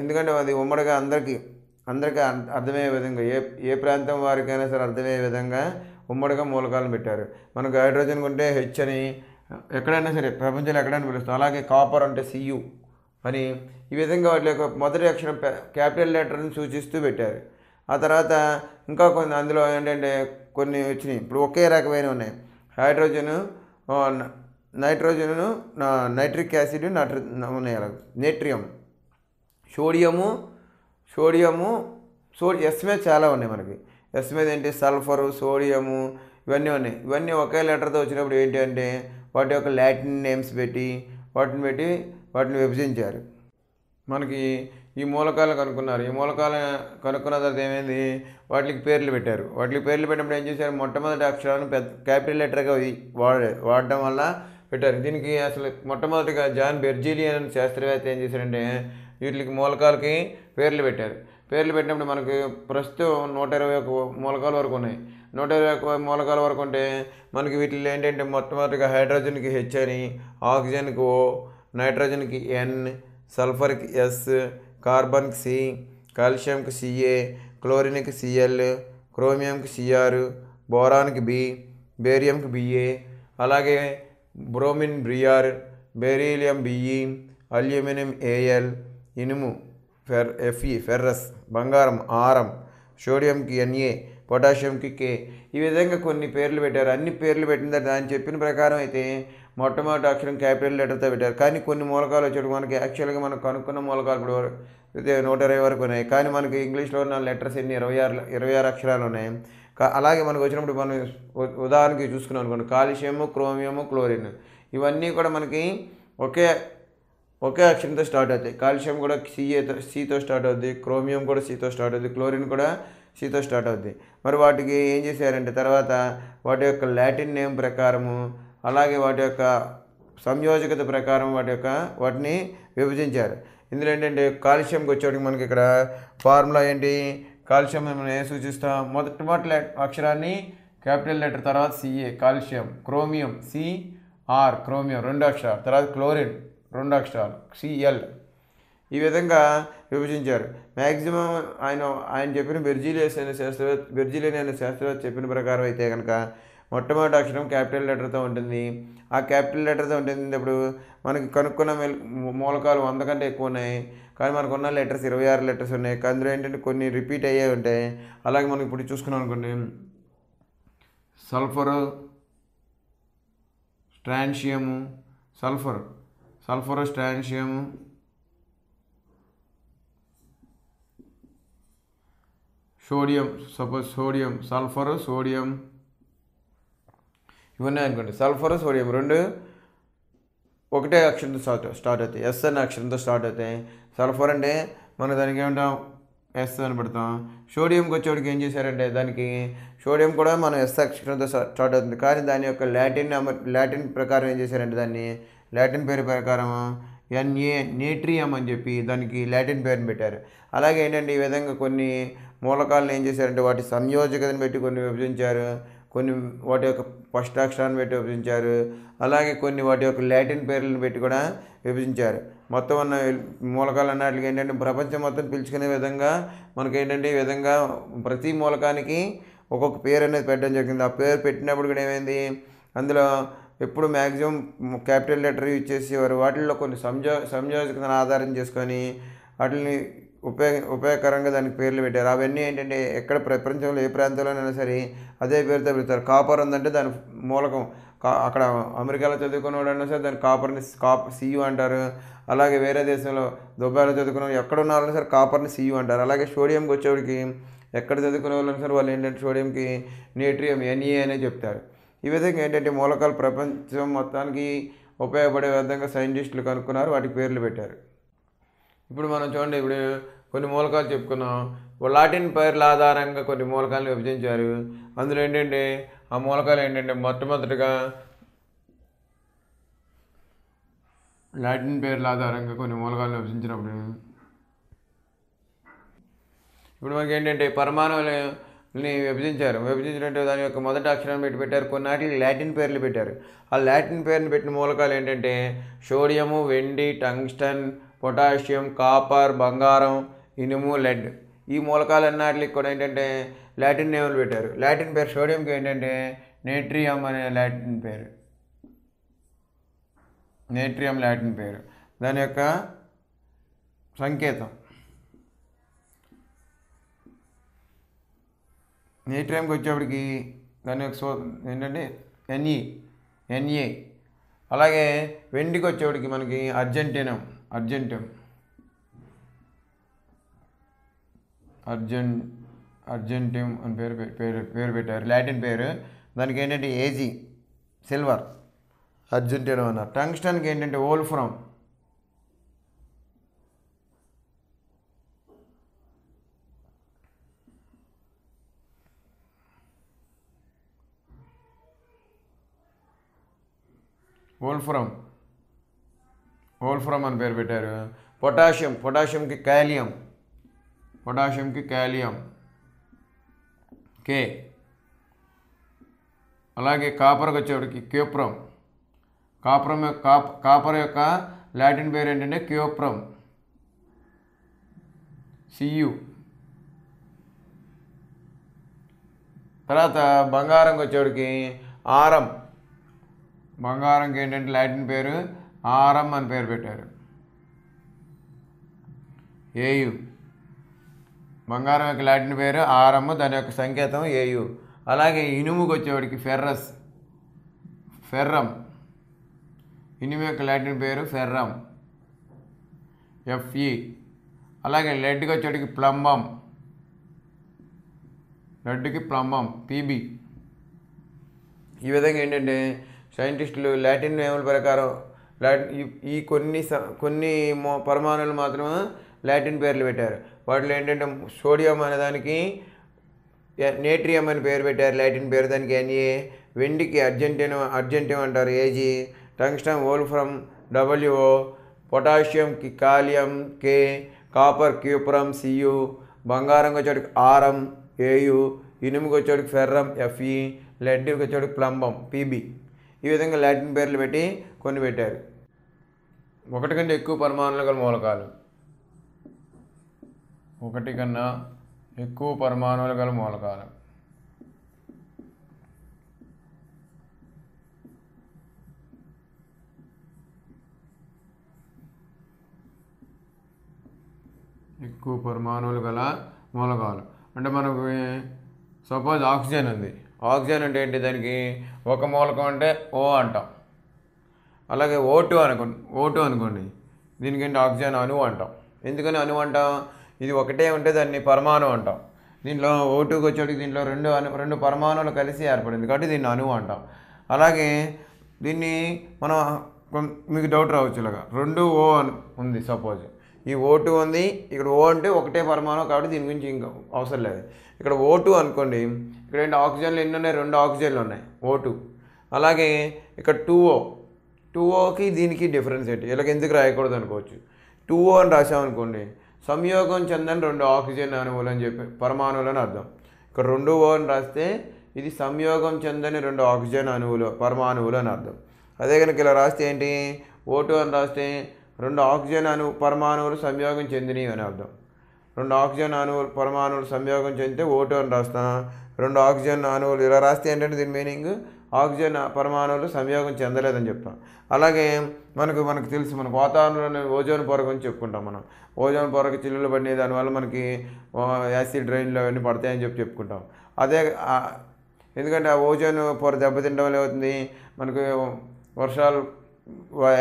ఎందుకంటే అది ఉమ్మడిగా అందరికీ అందరికీ అర్థమయ్యే విధంగా ఏ ఏ ప్రాంతం వారికైనా సరే అర్థమయ్యే విధంగా ఉమ్మడిగా మూలకాలను పెట్టారు. మనకు హైడ్రోజన్ ఉంటే హెచ్ అని ఎక్కడైనా సరే ప్రపంచంలో ఎక్కడైనా పిలుస్తాం. అలాగే కాపర్ అంటే సియు అని. ఈ విధంగా వాటి యొక్క మొదటి అక్షరం క్యాపిటల్ లెటర్ని సూచిస్తూ పెట్టారు. ఆ తర్వాత ఇంకా కొన్ని అందులో ఏంటంటే కొన్ని వచ్చినాయి. ఇప్పుడు ఒకే రకమైన ఉన్నాయి, హైడ్రోజను, నైట్రోజను, నైట్రిక్ యాసిడ్, నట్ర ఉన్నాయి, అలాగే నేట్రియం, సోడియము సోడియము సోడి ఎస్ మీద చాలా ఉన్నాయి. మనకి ఎస్ మీద ఏంటి సల్ఫరు, సోడియము, ఇవన్నీ ఉన్నాయి. ఇవన్నీ ఒకే లెటర్తో వచ్చినప్పుడు ఏంటి అంటే వాటి యొక్క లాటిన్ నేమ్స్ పెట్టి వాటిని పెట్టి వాటిని విభజించారు. మనకి ఈ మూలకాలు కనుక్కున్నారు. ఈ మూలకాలు కనుక్కున్న తర్వాత ఏమైంది, వాటికి పేర్లు పెట్టారు. వాటికి పేర్లు పెట్టినప్పుడు ఏం చేశారు, మొట్టమొదటి అక్షరాలను పెద్ద క్యాపిటల్ లెటర్గా వాడే వాడడం వల్ల పెట్టారు. దీనికి అసలు మొట్టమొదటిగా జాన్ బెర్జీలి అనే శాస్త్రవేత్త ఏం చేశారంటే వీటికి మూలకాలకి పేర్లు పెట్టారు. పేర్లు పెట్టినప్పుడు మనకి ప్రస్తుతం నూట ఇరవై ఒక మూలకాల వరకు ఉన్నాయి. నూట ఇరవై ఒక మూలకాల వరకు ఉంటే మనకి వీటిలో ఏంటంటే మొట్టమొదటిగా హైడ్రోజన్కి హెచ్ అని, ఆక్సిజన్కి ఓ, నైట్రోజన్కి ఎన్, సల్ఫర్కి ఎస్, కార్బన్కి సి, కాల్షియంకి సిఏ, క్లోరిన్కి సిఎల్, క్రోమియంకి సిఆర్, బోరాన్కి బి, బేరియంకి బిఏ, అలాగే bromine BR, beryllium BE, aluminium AL, ఇనుము ఫెర్ ఎఫ్ఈ ఫెర్రస్, బంగారం ఆరం, సోడియంకి ఎన్ఏ, పొటాషియంకి కే. ఈ విధంగా కొన్ని పేర్లు పెట్టారు. అన్ని పేర్లు పెట్టిన తర్వాత దాన్ని చెప్పిన ప్రకారం అయితే మొట్టమొదటి అక్షరం క్యాపిటల్ లెటర్తో పెట్టారు. కానీ కొన్ని మూలకాలు వచ్చేటప్పుడు మనకి యాక్చువల్గా మనం కనుక్కున్న మూలకాలు ఇప్పుడు నూట ఇరవై వరకు ఉన్నాయి. కానీ మనకి ఇంగ్లీష్లో ఉన్న లెటర్స్ ఎన్ని ఇరవై ఆరు ఇరవై ఆరు అక్షరాలు ఉన్నాయి. అలాగే మనకు వచ్చినప్పుడు మనం ఉదాహరణకి చూసుకున్నాం అనుకోండి, కాల్షియము, క్రోమియము, క్లోరిన్ ఇవన్నీ కూడా మనకి ఒకే ఒకే అక్షరంతో స్టార్ట్ అవుతాయి. కాల్షియం కూడా సిఏతో సితో స్టార్ట్ అవుద్ది, క్రోమియం కూడా సితో స్టార్ట్ అవుద్ది, క్లోరిన్ కూడా సితో స్టార్ట్ అవుద్ది. మరి వాటికి ఏం చేశారంటే తర్వాత వాటి యొక్క లాటిన్ నేమ్ ప్రకారము అలాగే వాటి యొక్క సంయోజకత ప్రకారం వాటి యొక్క వాటిని విభజించారు. ఇందులో ఏంటంటే కాల్షియంకి వచ్చేటికి మనకి ఇక్కడ ఫార్ములా ఏంటి, కాల్షియం మనం ఏం సూచిస్తాం, మొదటి మొదటి అక్షరాన్ని క్యాపిటల్ లెటర్, తర్వాత CA calcium, chromium CR chromium రెండు అక్షరాలు, తర్వాత క్లోరిన్ రెండు అక్షరాలు సిఎల్. ఈ విధంగా విభజించారు. మ్యాక్సిమం ఆయన ఆయన చెప్పిన బెర్జిలియస్ అనే శాస్త్రవేత్త బెర్జిలియన్ అనే శాస్త్రవేత్త చెప్పిన ప్రకారం అయితే కనుక మొట్టమొదటి అక్షరం క్యాపిటల్ లెటర్తో ఉంటుంది. ఆ క్యాపిటల్ లెటర్తో ఉంటుంది అప్పుడు మనకి కనుక్కున్న మూలకాలు వంద కంటే ఎక్కువ ఉన్నాయి. కానీ మనకు ఉన్న లెటర్స్ ఇరవై ఆరు లెటర్స్ ఉన్నాయి. అందులో ఏంటంటే కొన్ని రిపీట్ అయ్యే ఉంటాయి. అలాగే మనం ఇప్పుడు చూసుకున్నాం అనుకోండి, sulphur, strontium, sulphur sulphur strontium, sodium, suppose sodium sulphur sodium ఇవన్నీ అనుకోండి. సల్ఫరు సోడియం రెండు ఒకటే అక్షరంతో స్టార్ట్ స్టార్ట్ అవుతాయి. ఎస్ అనే అక్షరంతో స్టార్ట్ అవుతాయి. సల్ఫర్ అంటే మనం దానికి ఏమంటాం, ఎస్ అని పెడతాం. సోడియంకి వచ్చేవాడికి ఏం చేశారంటే దానికి సోడియం కూడా మనం ఎస్ అక్షరంతో స్టార్ట్ అవుతుంది. కానీ దాని యొక్క లాటిన్ లాటిన్ ప్రకారం ఏం చేశారంటే దాన్ని లాటిన్ పేరు ప్రకారం ఎన్ఏ నేట్రియం అని చెప్పి దానికి లాటిన్ పేరుని పెట్టారు. అలాగే ఏంటంటే ఈ విధంగా కొన్ని మూలకాలను ఏం చేశారంటే వాటి సంయోజకతను పెట్టి కొన్ని విభజించారు, కొన్ని వాటి యొక్క ఫస్ట్ అక్షరాన్ని పెట్టి విభజించారు, అలాగే కొన్ని వాటి యొక్క లాటిన్ పేర్లను పెట్టి కూడా విభజించారు. మొత్తం ఉన్న మూలకాలు అన్నట్లుగా ఏంటంటే ప్రపంచం మొత్తం పిలుచుకునే విధంగా మనకి ఏంటంటే ఈ విధంగా ప్రతి మూలకానికి ఒక్కొక్క పేరు అనేది పెట్టడం జరిగింది. ఆ పేరు పెట్టినప్పుడు కూడా ఏమైంది, అందులో ఎప్పుడు మ్యాక్సిమం క్యాపిటల్ లెటర్ యూజ్ చేసేవారు. వాటిల్లో కొన్ని సంయో సంయోజకతను ఆధారం చేసుకొని వాటిని ఉపయోగ ఉపయోగకరంగా దానికి పేర్లు పెట్టారు. అవన్నీ ఏంటంటే ఎక్కడ ప్రపంచంలో ఏ ప్రాంతంలోనైనా సరే అదే పేరుతో పెడతారు. కాపర్ ఉందంటే దాని మూలకం కా అక్కడ అమెరికాలో చదువుకున్నవాడన్నా సరే దాని కాపర్ని కాప్ సియు అంటారు. అలాగే వేరే దేశంలో దుబాయ్లో చదువుకున్న ఎక్కడ ఉన్న వాళ్ళని సరే కాపర్ని సియు అంటారు. అలాగే సోడియంకి వచ్చేవాడికి ఎక్కడ చదువుకునే వాళ్ళని సరే వాళ్ళు ఏంటంటే సోడియంకి నేట్రియం ఎన్ఏ అనే చెప్తారు. ఈ విధంగా ఏంటంటే మూలకాలు ప్రపంచం మొత్తానికి ఉపయోగపడే విధంగా సైంటిస్టులు కనుక్కున్నారు, వాటికి పేర్లు పెట్టారు. ఇప్పుడు మనం చూడండి, ఇప్పుడు కొన్ని మూలకాలు చెప్పుకున్నాం, లాటిన్ పేర్ల ఆధారంగా కొన్ని మూలకాలను విభజించారు. అందులో ఏంటంటే ఆ మూలకాలు ఏంటంటే మొట్టమొదటిగా లాటిన్ పేర్ల ఆధారంగా కొన్ని మూలకాలను విభజించినప్పుడు ఇప్పుడు మనకి ఏంటంటే పరమాణువులని విభజించారు. విభజించినట్టు దాని యొక్క మొదటి అక్షరాన్ని పెట్టి పెట్టారు, కొన్నాటికి లాటిన్ పేర్లు పెట్టారు. ఆ లాటిన్ పేరుని పెట్టిన మూలకాలు ఏంటంటే సోడియము, వెండి, టంగ్స్టన్, పొటాషియం, కాపర్, బంగారం, ఇనుము, లెడ్. ఈ మూలకాలు అన్నిటికి కూడా ఏంటంటే లాటిన్ నేమ్లు పెట్టారు. లాటిన్ పేరు సోడియంకి ఏంటంటే నేట్రియం అనే లాటిన్ పేరు, నేట్రియం లాటిన్ పేరు, దాని యొక్క సంకేతం. నేట్రియంకి వచ్చేప్పటికి దాని యొక్క సో ఏంటంటే ఎన్ఈ ఎన్ఏ. అలాగే వెండికి వచ్చేప్పటికి మనకి అర్జెంటీనం అర్జెంటం అర్జెంట్ అర్జెంటం అని పేరు పేరు పేరు పెట్టారు, లాటిన్ పేరు. దానికి ఏంటంటే ఏజీ సిల్వర్ అర్జెంటీనా అన్నారు. టంగ్స్టన్కి ఏంటంటే వోల్ఫ్రామ్ వోల్ఫ్రామ్ వోల్ఫ్రామ్ అని పేరు పెట్టారు. పొటాషియం పొటాషియంకి కాలియం పొటాషియంకి కాలియం కే. అలాగే కాపర్కి వచ్చేవాడికి క్యూప్రమ్. కాప్రమ్ యొక్క కాపర్ యొక్క లాటిన్ పేరు ఏంటంటే క్యూప్రమ్ సియు. తర్వాత బంగారంకి వచ్చేవాడికి ఆరం. బంగారంకి ఏంటంటే లాటిన్ పేరు ఆర్ఎం అని పేరు పెట్టారు, ఏయు. బంగారం యొక్క లాటిన్ పేరు ఆర్ఎం, దాని యొక్క సంకేతం ఏయు. అలాగే ఇనుముకి వచ్చేవాడికి ఫెర్రస్ ఫెర్రం. ఇనుము యొక్క లాటిన్ పేరు ఫెర్రం ఎఫ్ఈ. అలాగే రెడ్కి వచ్చేటికి ప్లంబం, రెడ్కి ప్లంబం పీబీ. ఈ విధంగా ఏంటంటే సైంటిస్టులు లాటిన్ నియమాల ప్రకారం ఈ కొన్ని కొన్ని పరమాణులు మాత్రమే లాటిన్ పేర్లు పెట్టారు. వాటిలో ఏంటంటే సోడియం అనేదానికి నేట్రియం అని పేరు పెట్టారు లాటిన్ పేరు, దానికి ఎన్ఏ. వెండికి అర్జెంటీనా అర్జెంటీనా అంటారు ఏజీ. Tungsten wolfram WO. పొటాషియంకి kalium K. Copper cuprum CU. బంగారంకి వచ్చేటికి ఆరం ఏయు. ఇనుముకి వచ్చేటికి ఫెర్రం ఎఫ్ఈ. లెడ్కి వచ్చేటికి ప్లంబం పీబీ. ఈ విధంగా లాటిన్ పేర్లు పెట్టి కొన్ని పెట్టారు. ఒకటి కంటే ఎక్కువ పరమాణులు గల మూలకాలు, ఒకటి కన్నా ఎక్కువ పరమాణులు గల మూలకాలు. ఎక్కువ పరమాణులు గల మూలకాలు అంటే మనకు సపోజ్ ఆక్సిజన్ ఉంది. ఆక్సిజన్ అంటే ఏంటి, దానికి ఒక మూలకం అంటే ఓ అంటాం. అలాగే ఓటు అనుకోండి, ఓటు అనుకోండి దీనికి ఏంటి ఆక్సిజన్ అణువు అంటాం. ఎందుకని అణువు అంటాం, ఇది ఒకటే ఉంటే దాన్ని పరమాణువు అంటాం. దీంట్లో ఓటుకి వచ్చేటికి దీంట్లో రెండు అణు రెండు పరమాణువులు కలిసి ఏర్పడింది కాబట్టి దీన్ని అణువు అంటాం. అలాగే దీన్ని మనం మీకు డౌట్ రావచ్చు, ఇలాగా రెండు ఓ అని ఉంది సపోజ్, ఈ ఓటు ఉంది ఇక్కడ ఓ అంటే ఒకటే పరమాణువు కాబట్టి దీని గురించి ఇంకా అవసరం లేదు. ఇక్కడ ఓటు అనుకోండి, ఇక్కడ ఏంటి ఆక్సిజన్లు ఎన్ని ఉన్నాయి, రెండు ఆక్సిజన్లు ఉన్నాయి ఓటు. అలాగే ఇక్కడ టూ ఓ, టూ ఓకి దీనికి డిఫరెన్స్ ఏంటి, ఇలాగ ఎందుకు రాయకూడదు అనుకోవచ్చు. టూ ఓ అని రాసామనుకోండి సంయోగం చెందని రెండు ఆక్సిజన్ అణువులు అని చెప్పి పరమాణువులు అని అర్థం. ఇక్కడ రెండు ఓ అని రాస్తే ఇది సంయోగం చెందని రెండు ఆక్సిజన్ అణువులు పరమాణువులు అని అర్థం. అదే కనుక ఇలా రాస్తే ఏంటి, ఓటు అని రాస్తే రెండు ఆక్సిజన్ అణు పరమాణువులు సంయోగం చెందినవి అని అర్థం. రెండు ఆక్సిజన్ అణువులు పరమాణువులు సంయోగం చెందితే ఓటు అని రాస్తా. రెండు ఆక్సిజన్ అణువులు ఇలా రాస్తే ఏంటంటే దీని మీనింగ్ ఆక్సిజన్ పరమాణువులు సంయోగం చెందలేదని చెప్తాం. అలాగే మనకు మనకు తెలుసు మనకు వాతావరణంలోని ఓజోన్ పొర గురించి చెప్పుకుంటాం. మనం ఓజోన్ పొరకు చిల్లులు పడిన దానివల్ల మనకి యాసిడ్ రైన్లు అవన్నీ పడతాయని చెప్పి చెప్పుకుంటాం. అదే ఎందుకంటే ఆ ఓజోన్ పొర దెబ్బతింటం వల్ల ఏమవుతుంది, మనకు వర్షాలు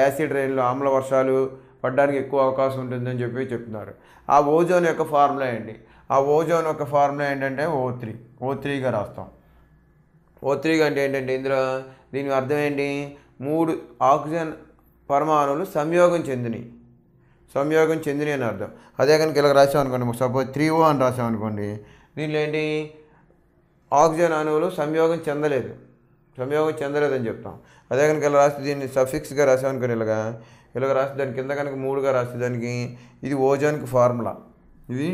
యాసిడ్ రైన్లు ఆమ్ల వర్షాలు పడడానికి ఎక్కువ అవకాశం ఉంటుందని చెప్పి చెప్తున్నారు. ఆ ఓజోన్ యొక్క ఫార్ములా ఏంటి, ఆ ఓజోన్ యొక్క ఫార్ములా ఏంటంటే ఓ త్రీ ఓ త్రీగా రాస్తాం. ఓ త్రీగా అంటే ఏంటంటే ఇందులో దీని అర్థం ఏంటి, మూడు ఆక్సిజన్ పరమాణువులు సంయోగం చెందినవి సంయోగం చెందినవి అని అర్థం. అదే కనుక ఇలా రాసామనుకోండి సపోజ్ త్రీ ఓ అని రాసామనుకోండి దీనిలో ఏంటి ఆక్సిజన్ అణువులు సంయోగం చెందలేదు సంయోగం చెందలేదని చెప్తాం. అదే కనుక ఇలా రాస్తే దీన్ని సఫిక్స్గా రాసామనుకోండి ఇలాగా ఇలాగ రాస్తే దాని కింద కనుక మూడుగా రాస్తే దానికి ఇది ఓజోన్కి ఫార్ములా, ఇది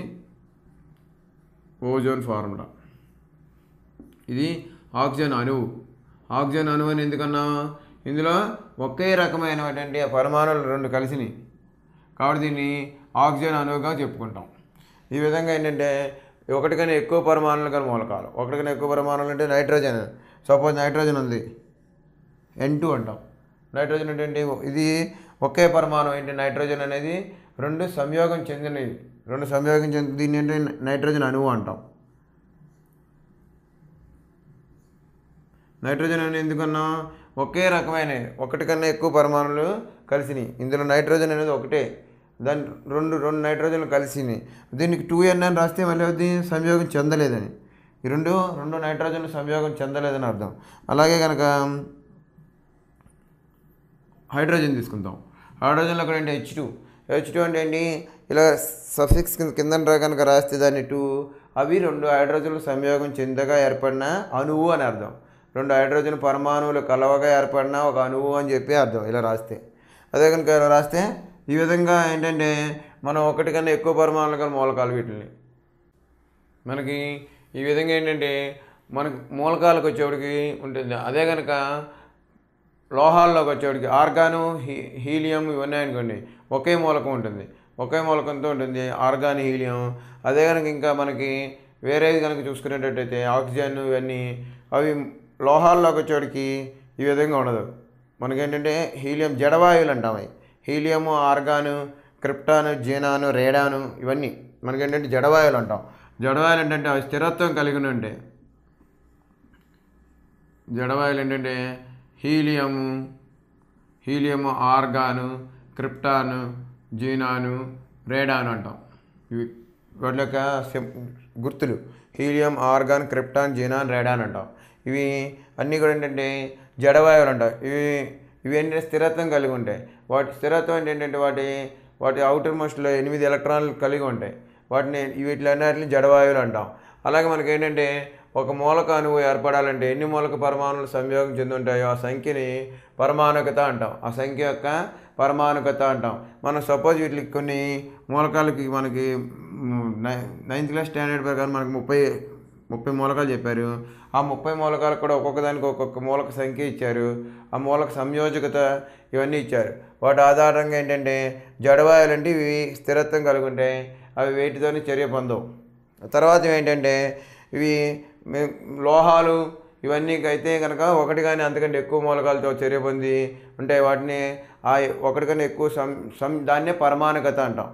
ఓజోన్ ఫార్ములా. ఇది ఆక్సిజన్ అణువు, ఆక్సిజన్ అణువు అని ఎందుకన్నా ఇందులో ఒకే రకమైనటువంటి పరమాణువులు రెండు కలిసినాయి కాబట్టి దీన్ని ఆక్సిజన్ అణువుగా చెప్పుకుంటాం. ఈ విధంగా ఏంటంటే ఒకటికైనా ఎక్కువ పరమాణులు గల మూలకాలు, ఒకటికైనా ఎక్కువ పరమాణులు అంటే నైట్రోజన్ సపోజ్ నైట్రోజన్ ఉంది ఎన్ టూ అంటాం. నైట్రోజన్ ఏంటంటే ఇది ఒకే పరమాణువు ఏంటి నైట్రోజన్ అనేది రెండు సంయోగం చెందినవి రెండు సంయోగం చెంది దీన్ని ఏంటి నైట్రోజన్ అణువు అంటాం. నైట్రోజన్ అనేది ఎందుకన్నా ఒకే రకమైన ఒకటి కన్నా ఎక్కువ పరమాణులు కలిసినాయి, ఇందులో నైట్రోజన్ అనేది ఒకటే దాని రెండు రెండు నైట్రోజన్లు కలిసినాయి. దీనికి టూ ఎన్ అని రాస్తే మళ్ళీ దీన్ని సంయోగం చెందలేదని, ఈ రెండు రెండు నైట్రోజన్లు సంయోగం చెందలేదని అర్థం. అలాగే కనుక హైడ్రోజన్ తీసుకుందాం. హైడ్రోజన్లో అక్కడ ఏంటి హెచ్ టూ, హెచ్ టూ అంటే ఏంటి ఇలా సఫిక్స్ కింద కనుక రాస్తే దాన్ని టూ, అవి రెండు హైడ్రోజన్లు సంయోగం చెందగా ఏర్పడిన అణువు అని అర్థం. రెండు హైడ్రోజన్ పరమాణువులు కలవగా ఏర్పడిన ఒక అణువు అని చెప్పి అర్థం ఇలా రాస్తే. అదే కనుక ఇలా రాస్తే ఈ విధంగా ఏంటంటే మనం ఒకటి కన్నా ఎక్కువ పరమాణులు గల మూలకాలు వీటిని మనకి ఈ విధంగా ఏంటంటే మనకు మూలకాలకు వచ్చేవాడికి ఉంటుంది. అదే కనుక లోహాల్లోకి వచ్చేవాడికి ఆర్గాను హీ హీలియం ఇవన్నీ అనుకోండి ఒకే మూలకం ఉంటుంది, ఒకే మూలకంతో ఉంటుంది ఆర్గాన్ హీలియం. అదే కనుక ఇంకా మనకి వేరేది కనుక చూసుకునేటట్టయితే ఆక్సిజన్ ఇవన్నీ అవి లోహాల్లోకి వచ్చేవాడికి ఈ విధంగా ఉండదు. మనకేంటంటే హీలియం జడవాయువులు అంటాం, అవి హీలియము ఆర్గాను క్రిప్టాను జీనాను రేడాను ఇవన్నీ మనకేంటంటే జడవాయువులు అంటాం. జడవాయులు ఏంటంటే అవి స్థిరత్వం కలిగి ఉంటే జడవాయులు ఏంటంటే helium helium argon krypton xenon radon అంటాం. వాటిలోక గుర్తులు helium, argon, krypton, xenon, radon అంటాం. ఇవి అన్నీ కూడా ఏంటంటే జడవాయువులు అంటాం. ఇవి ఇవి ఏంటంటే స్థిరత్వం కలిగి ఉంటాయి. వాటి స్థిరత్వం అంటే ఏంటంటే వాటి వాటి అవుటర్ మోస్ట్లో ఎనిమిది ఎలక్ట్రాన్లు కలిగి ఉంటాయి. వాటిని వీటిలన్నిటిని జడవాయువులు అంటాం. అలాగే మనకేంటంటే ఒక మూలక అణువు ఏర్పడాలంటే ఎన్ని మూలక పరమాణువులు సంయోగం చెంది ఉంటాయో ఆ సంఖ్యని పరమాణుకత అంటాం. ఆ సంఖ్య యొక్క పరమాణుకత అంటాం. మనం సపోజ్ వీటికి కొన్ని మూలకాలకి మనకి నైన్త్ క్లాస్ స్టాండర్డ్ ప్రకారం మనకి ముప్పై ముప్పై మూలకాలు చెప్పారు. ఆ ముప్పై మూలకాలకు కూడా ఒక్కొక్కదానికి ఒక్కొక్క మూలక సంఖ్య ఇచ్చారు. ఆ మూలక సంయోజకత ఇవన్నీ ఇచ్చారు. వాటి ఆధారంగా ఏంటంటే జడవాయువులు అంటే ఇవి స్థిరత్వం కలిగి ఉంటాయి. అవి వేటితోనే చర్య పొందవు. తర్వాత ఏంటంటే ఇవి లోహాలు ఇవన్నీ అయితే కనుక ఒకటి కానీ అంతకంటే ఎక్కువ మూలకాలతో చర్య పొంది ఉంటాయి. వాటిని ఆ ఒకటి కన్నా ఎక్కువ సం దాన్నే పరమాణుకత అంటాం.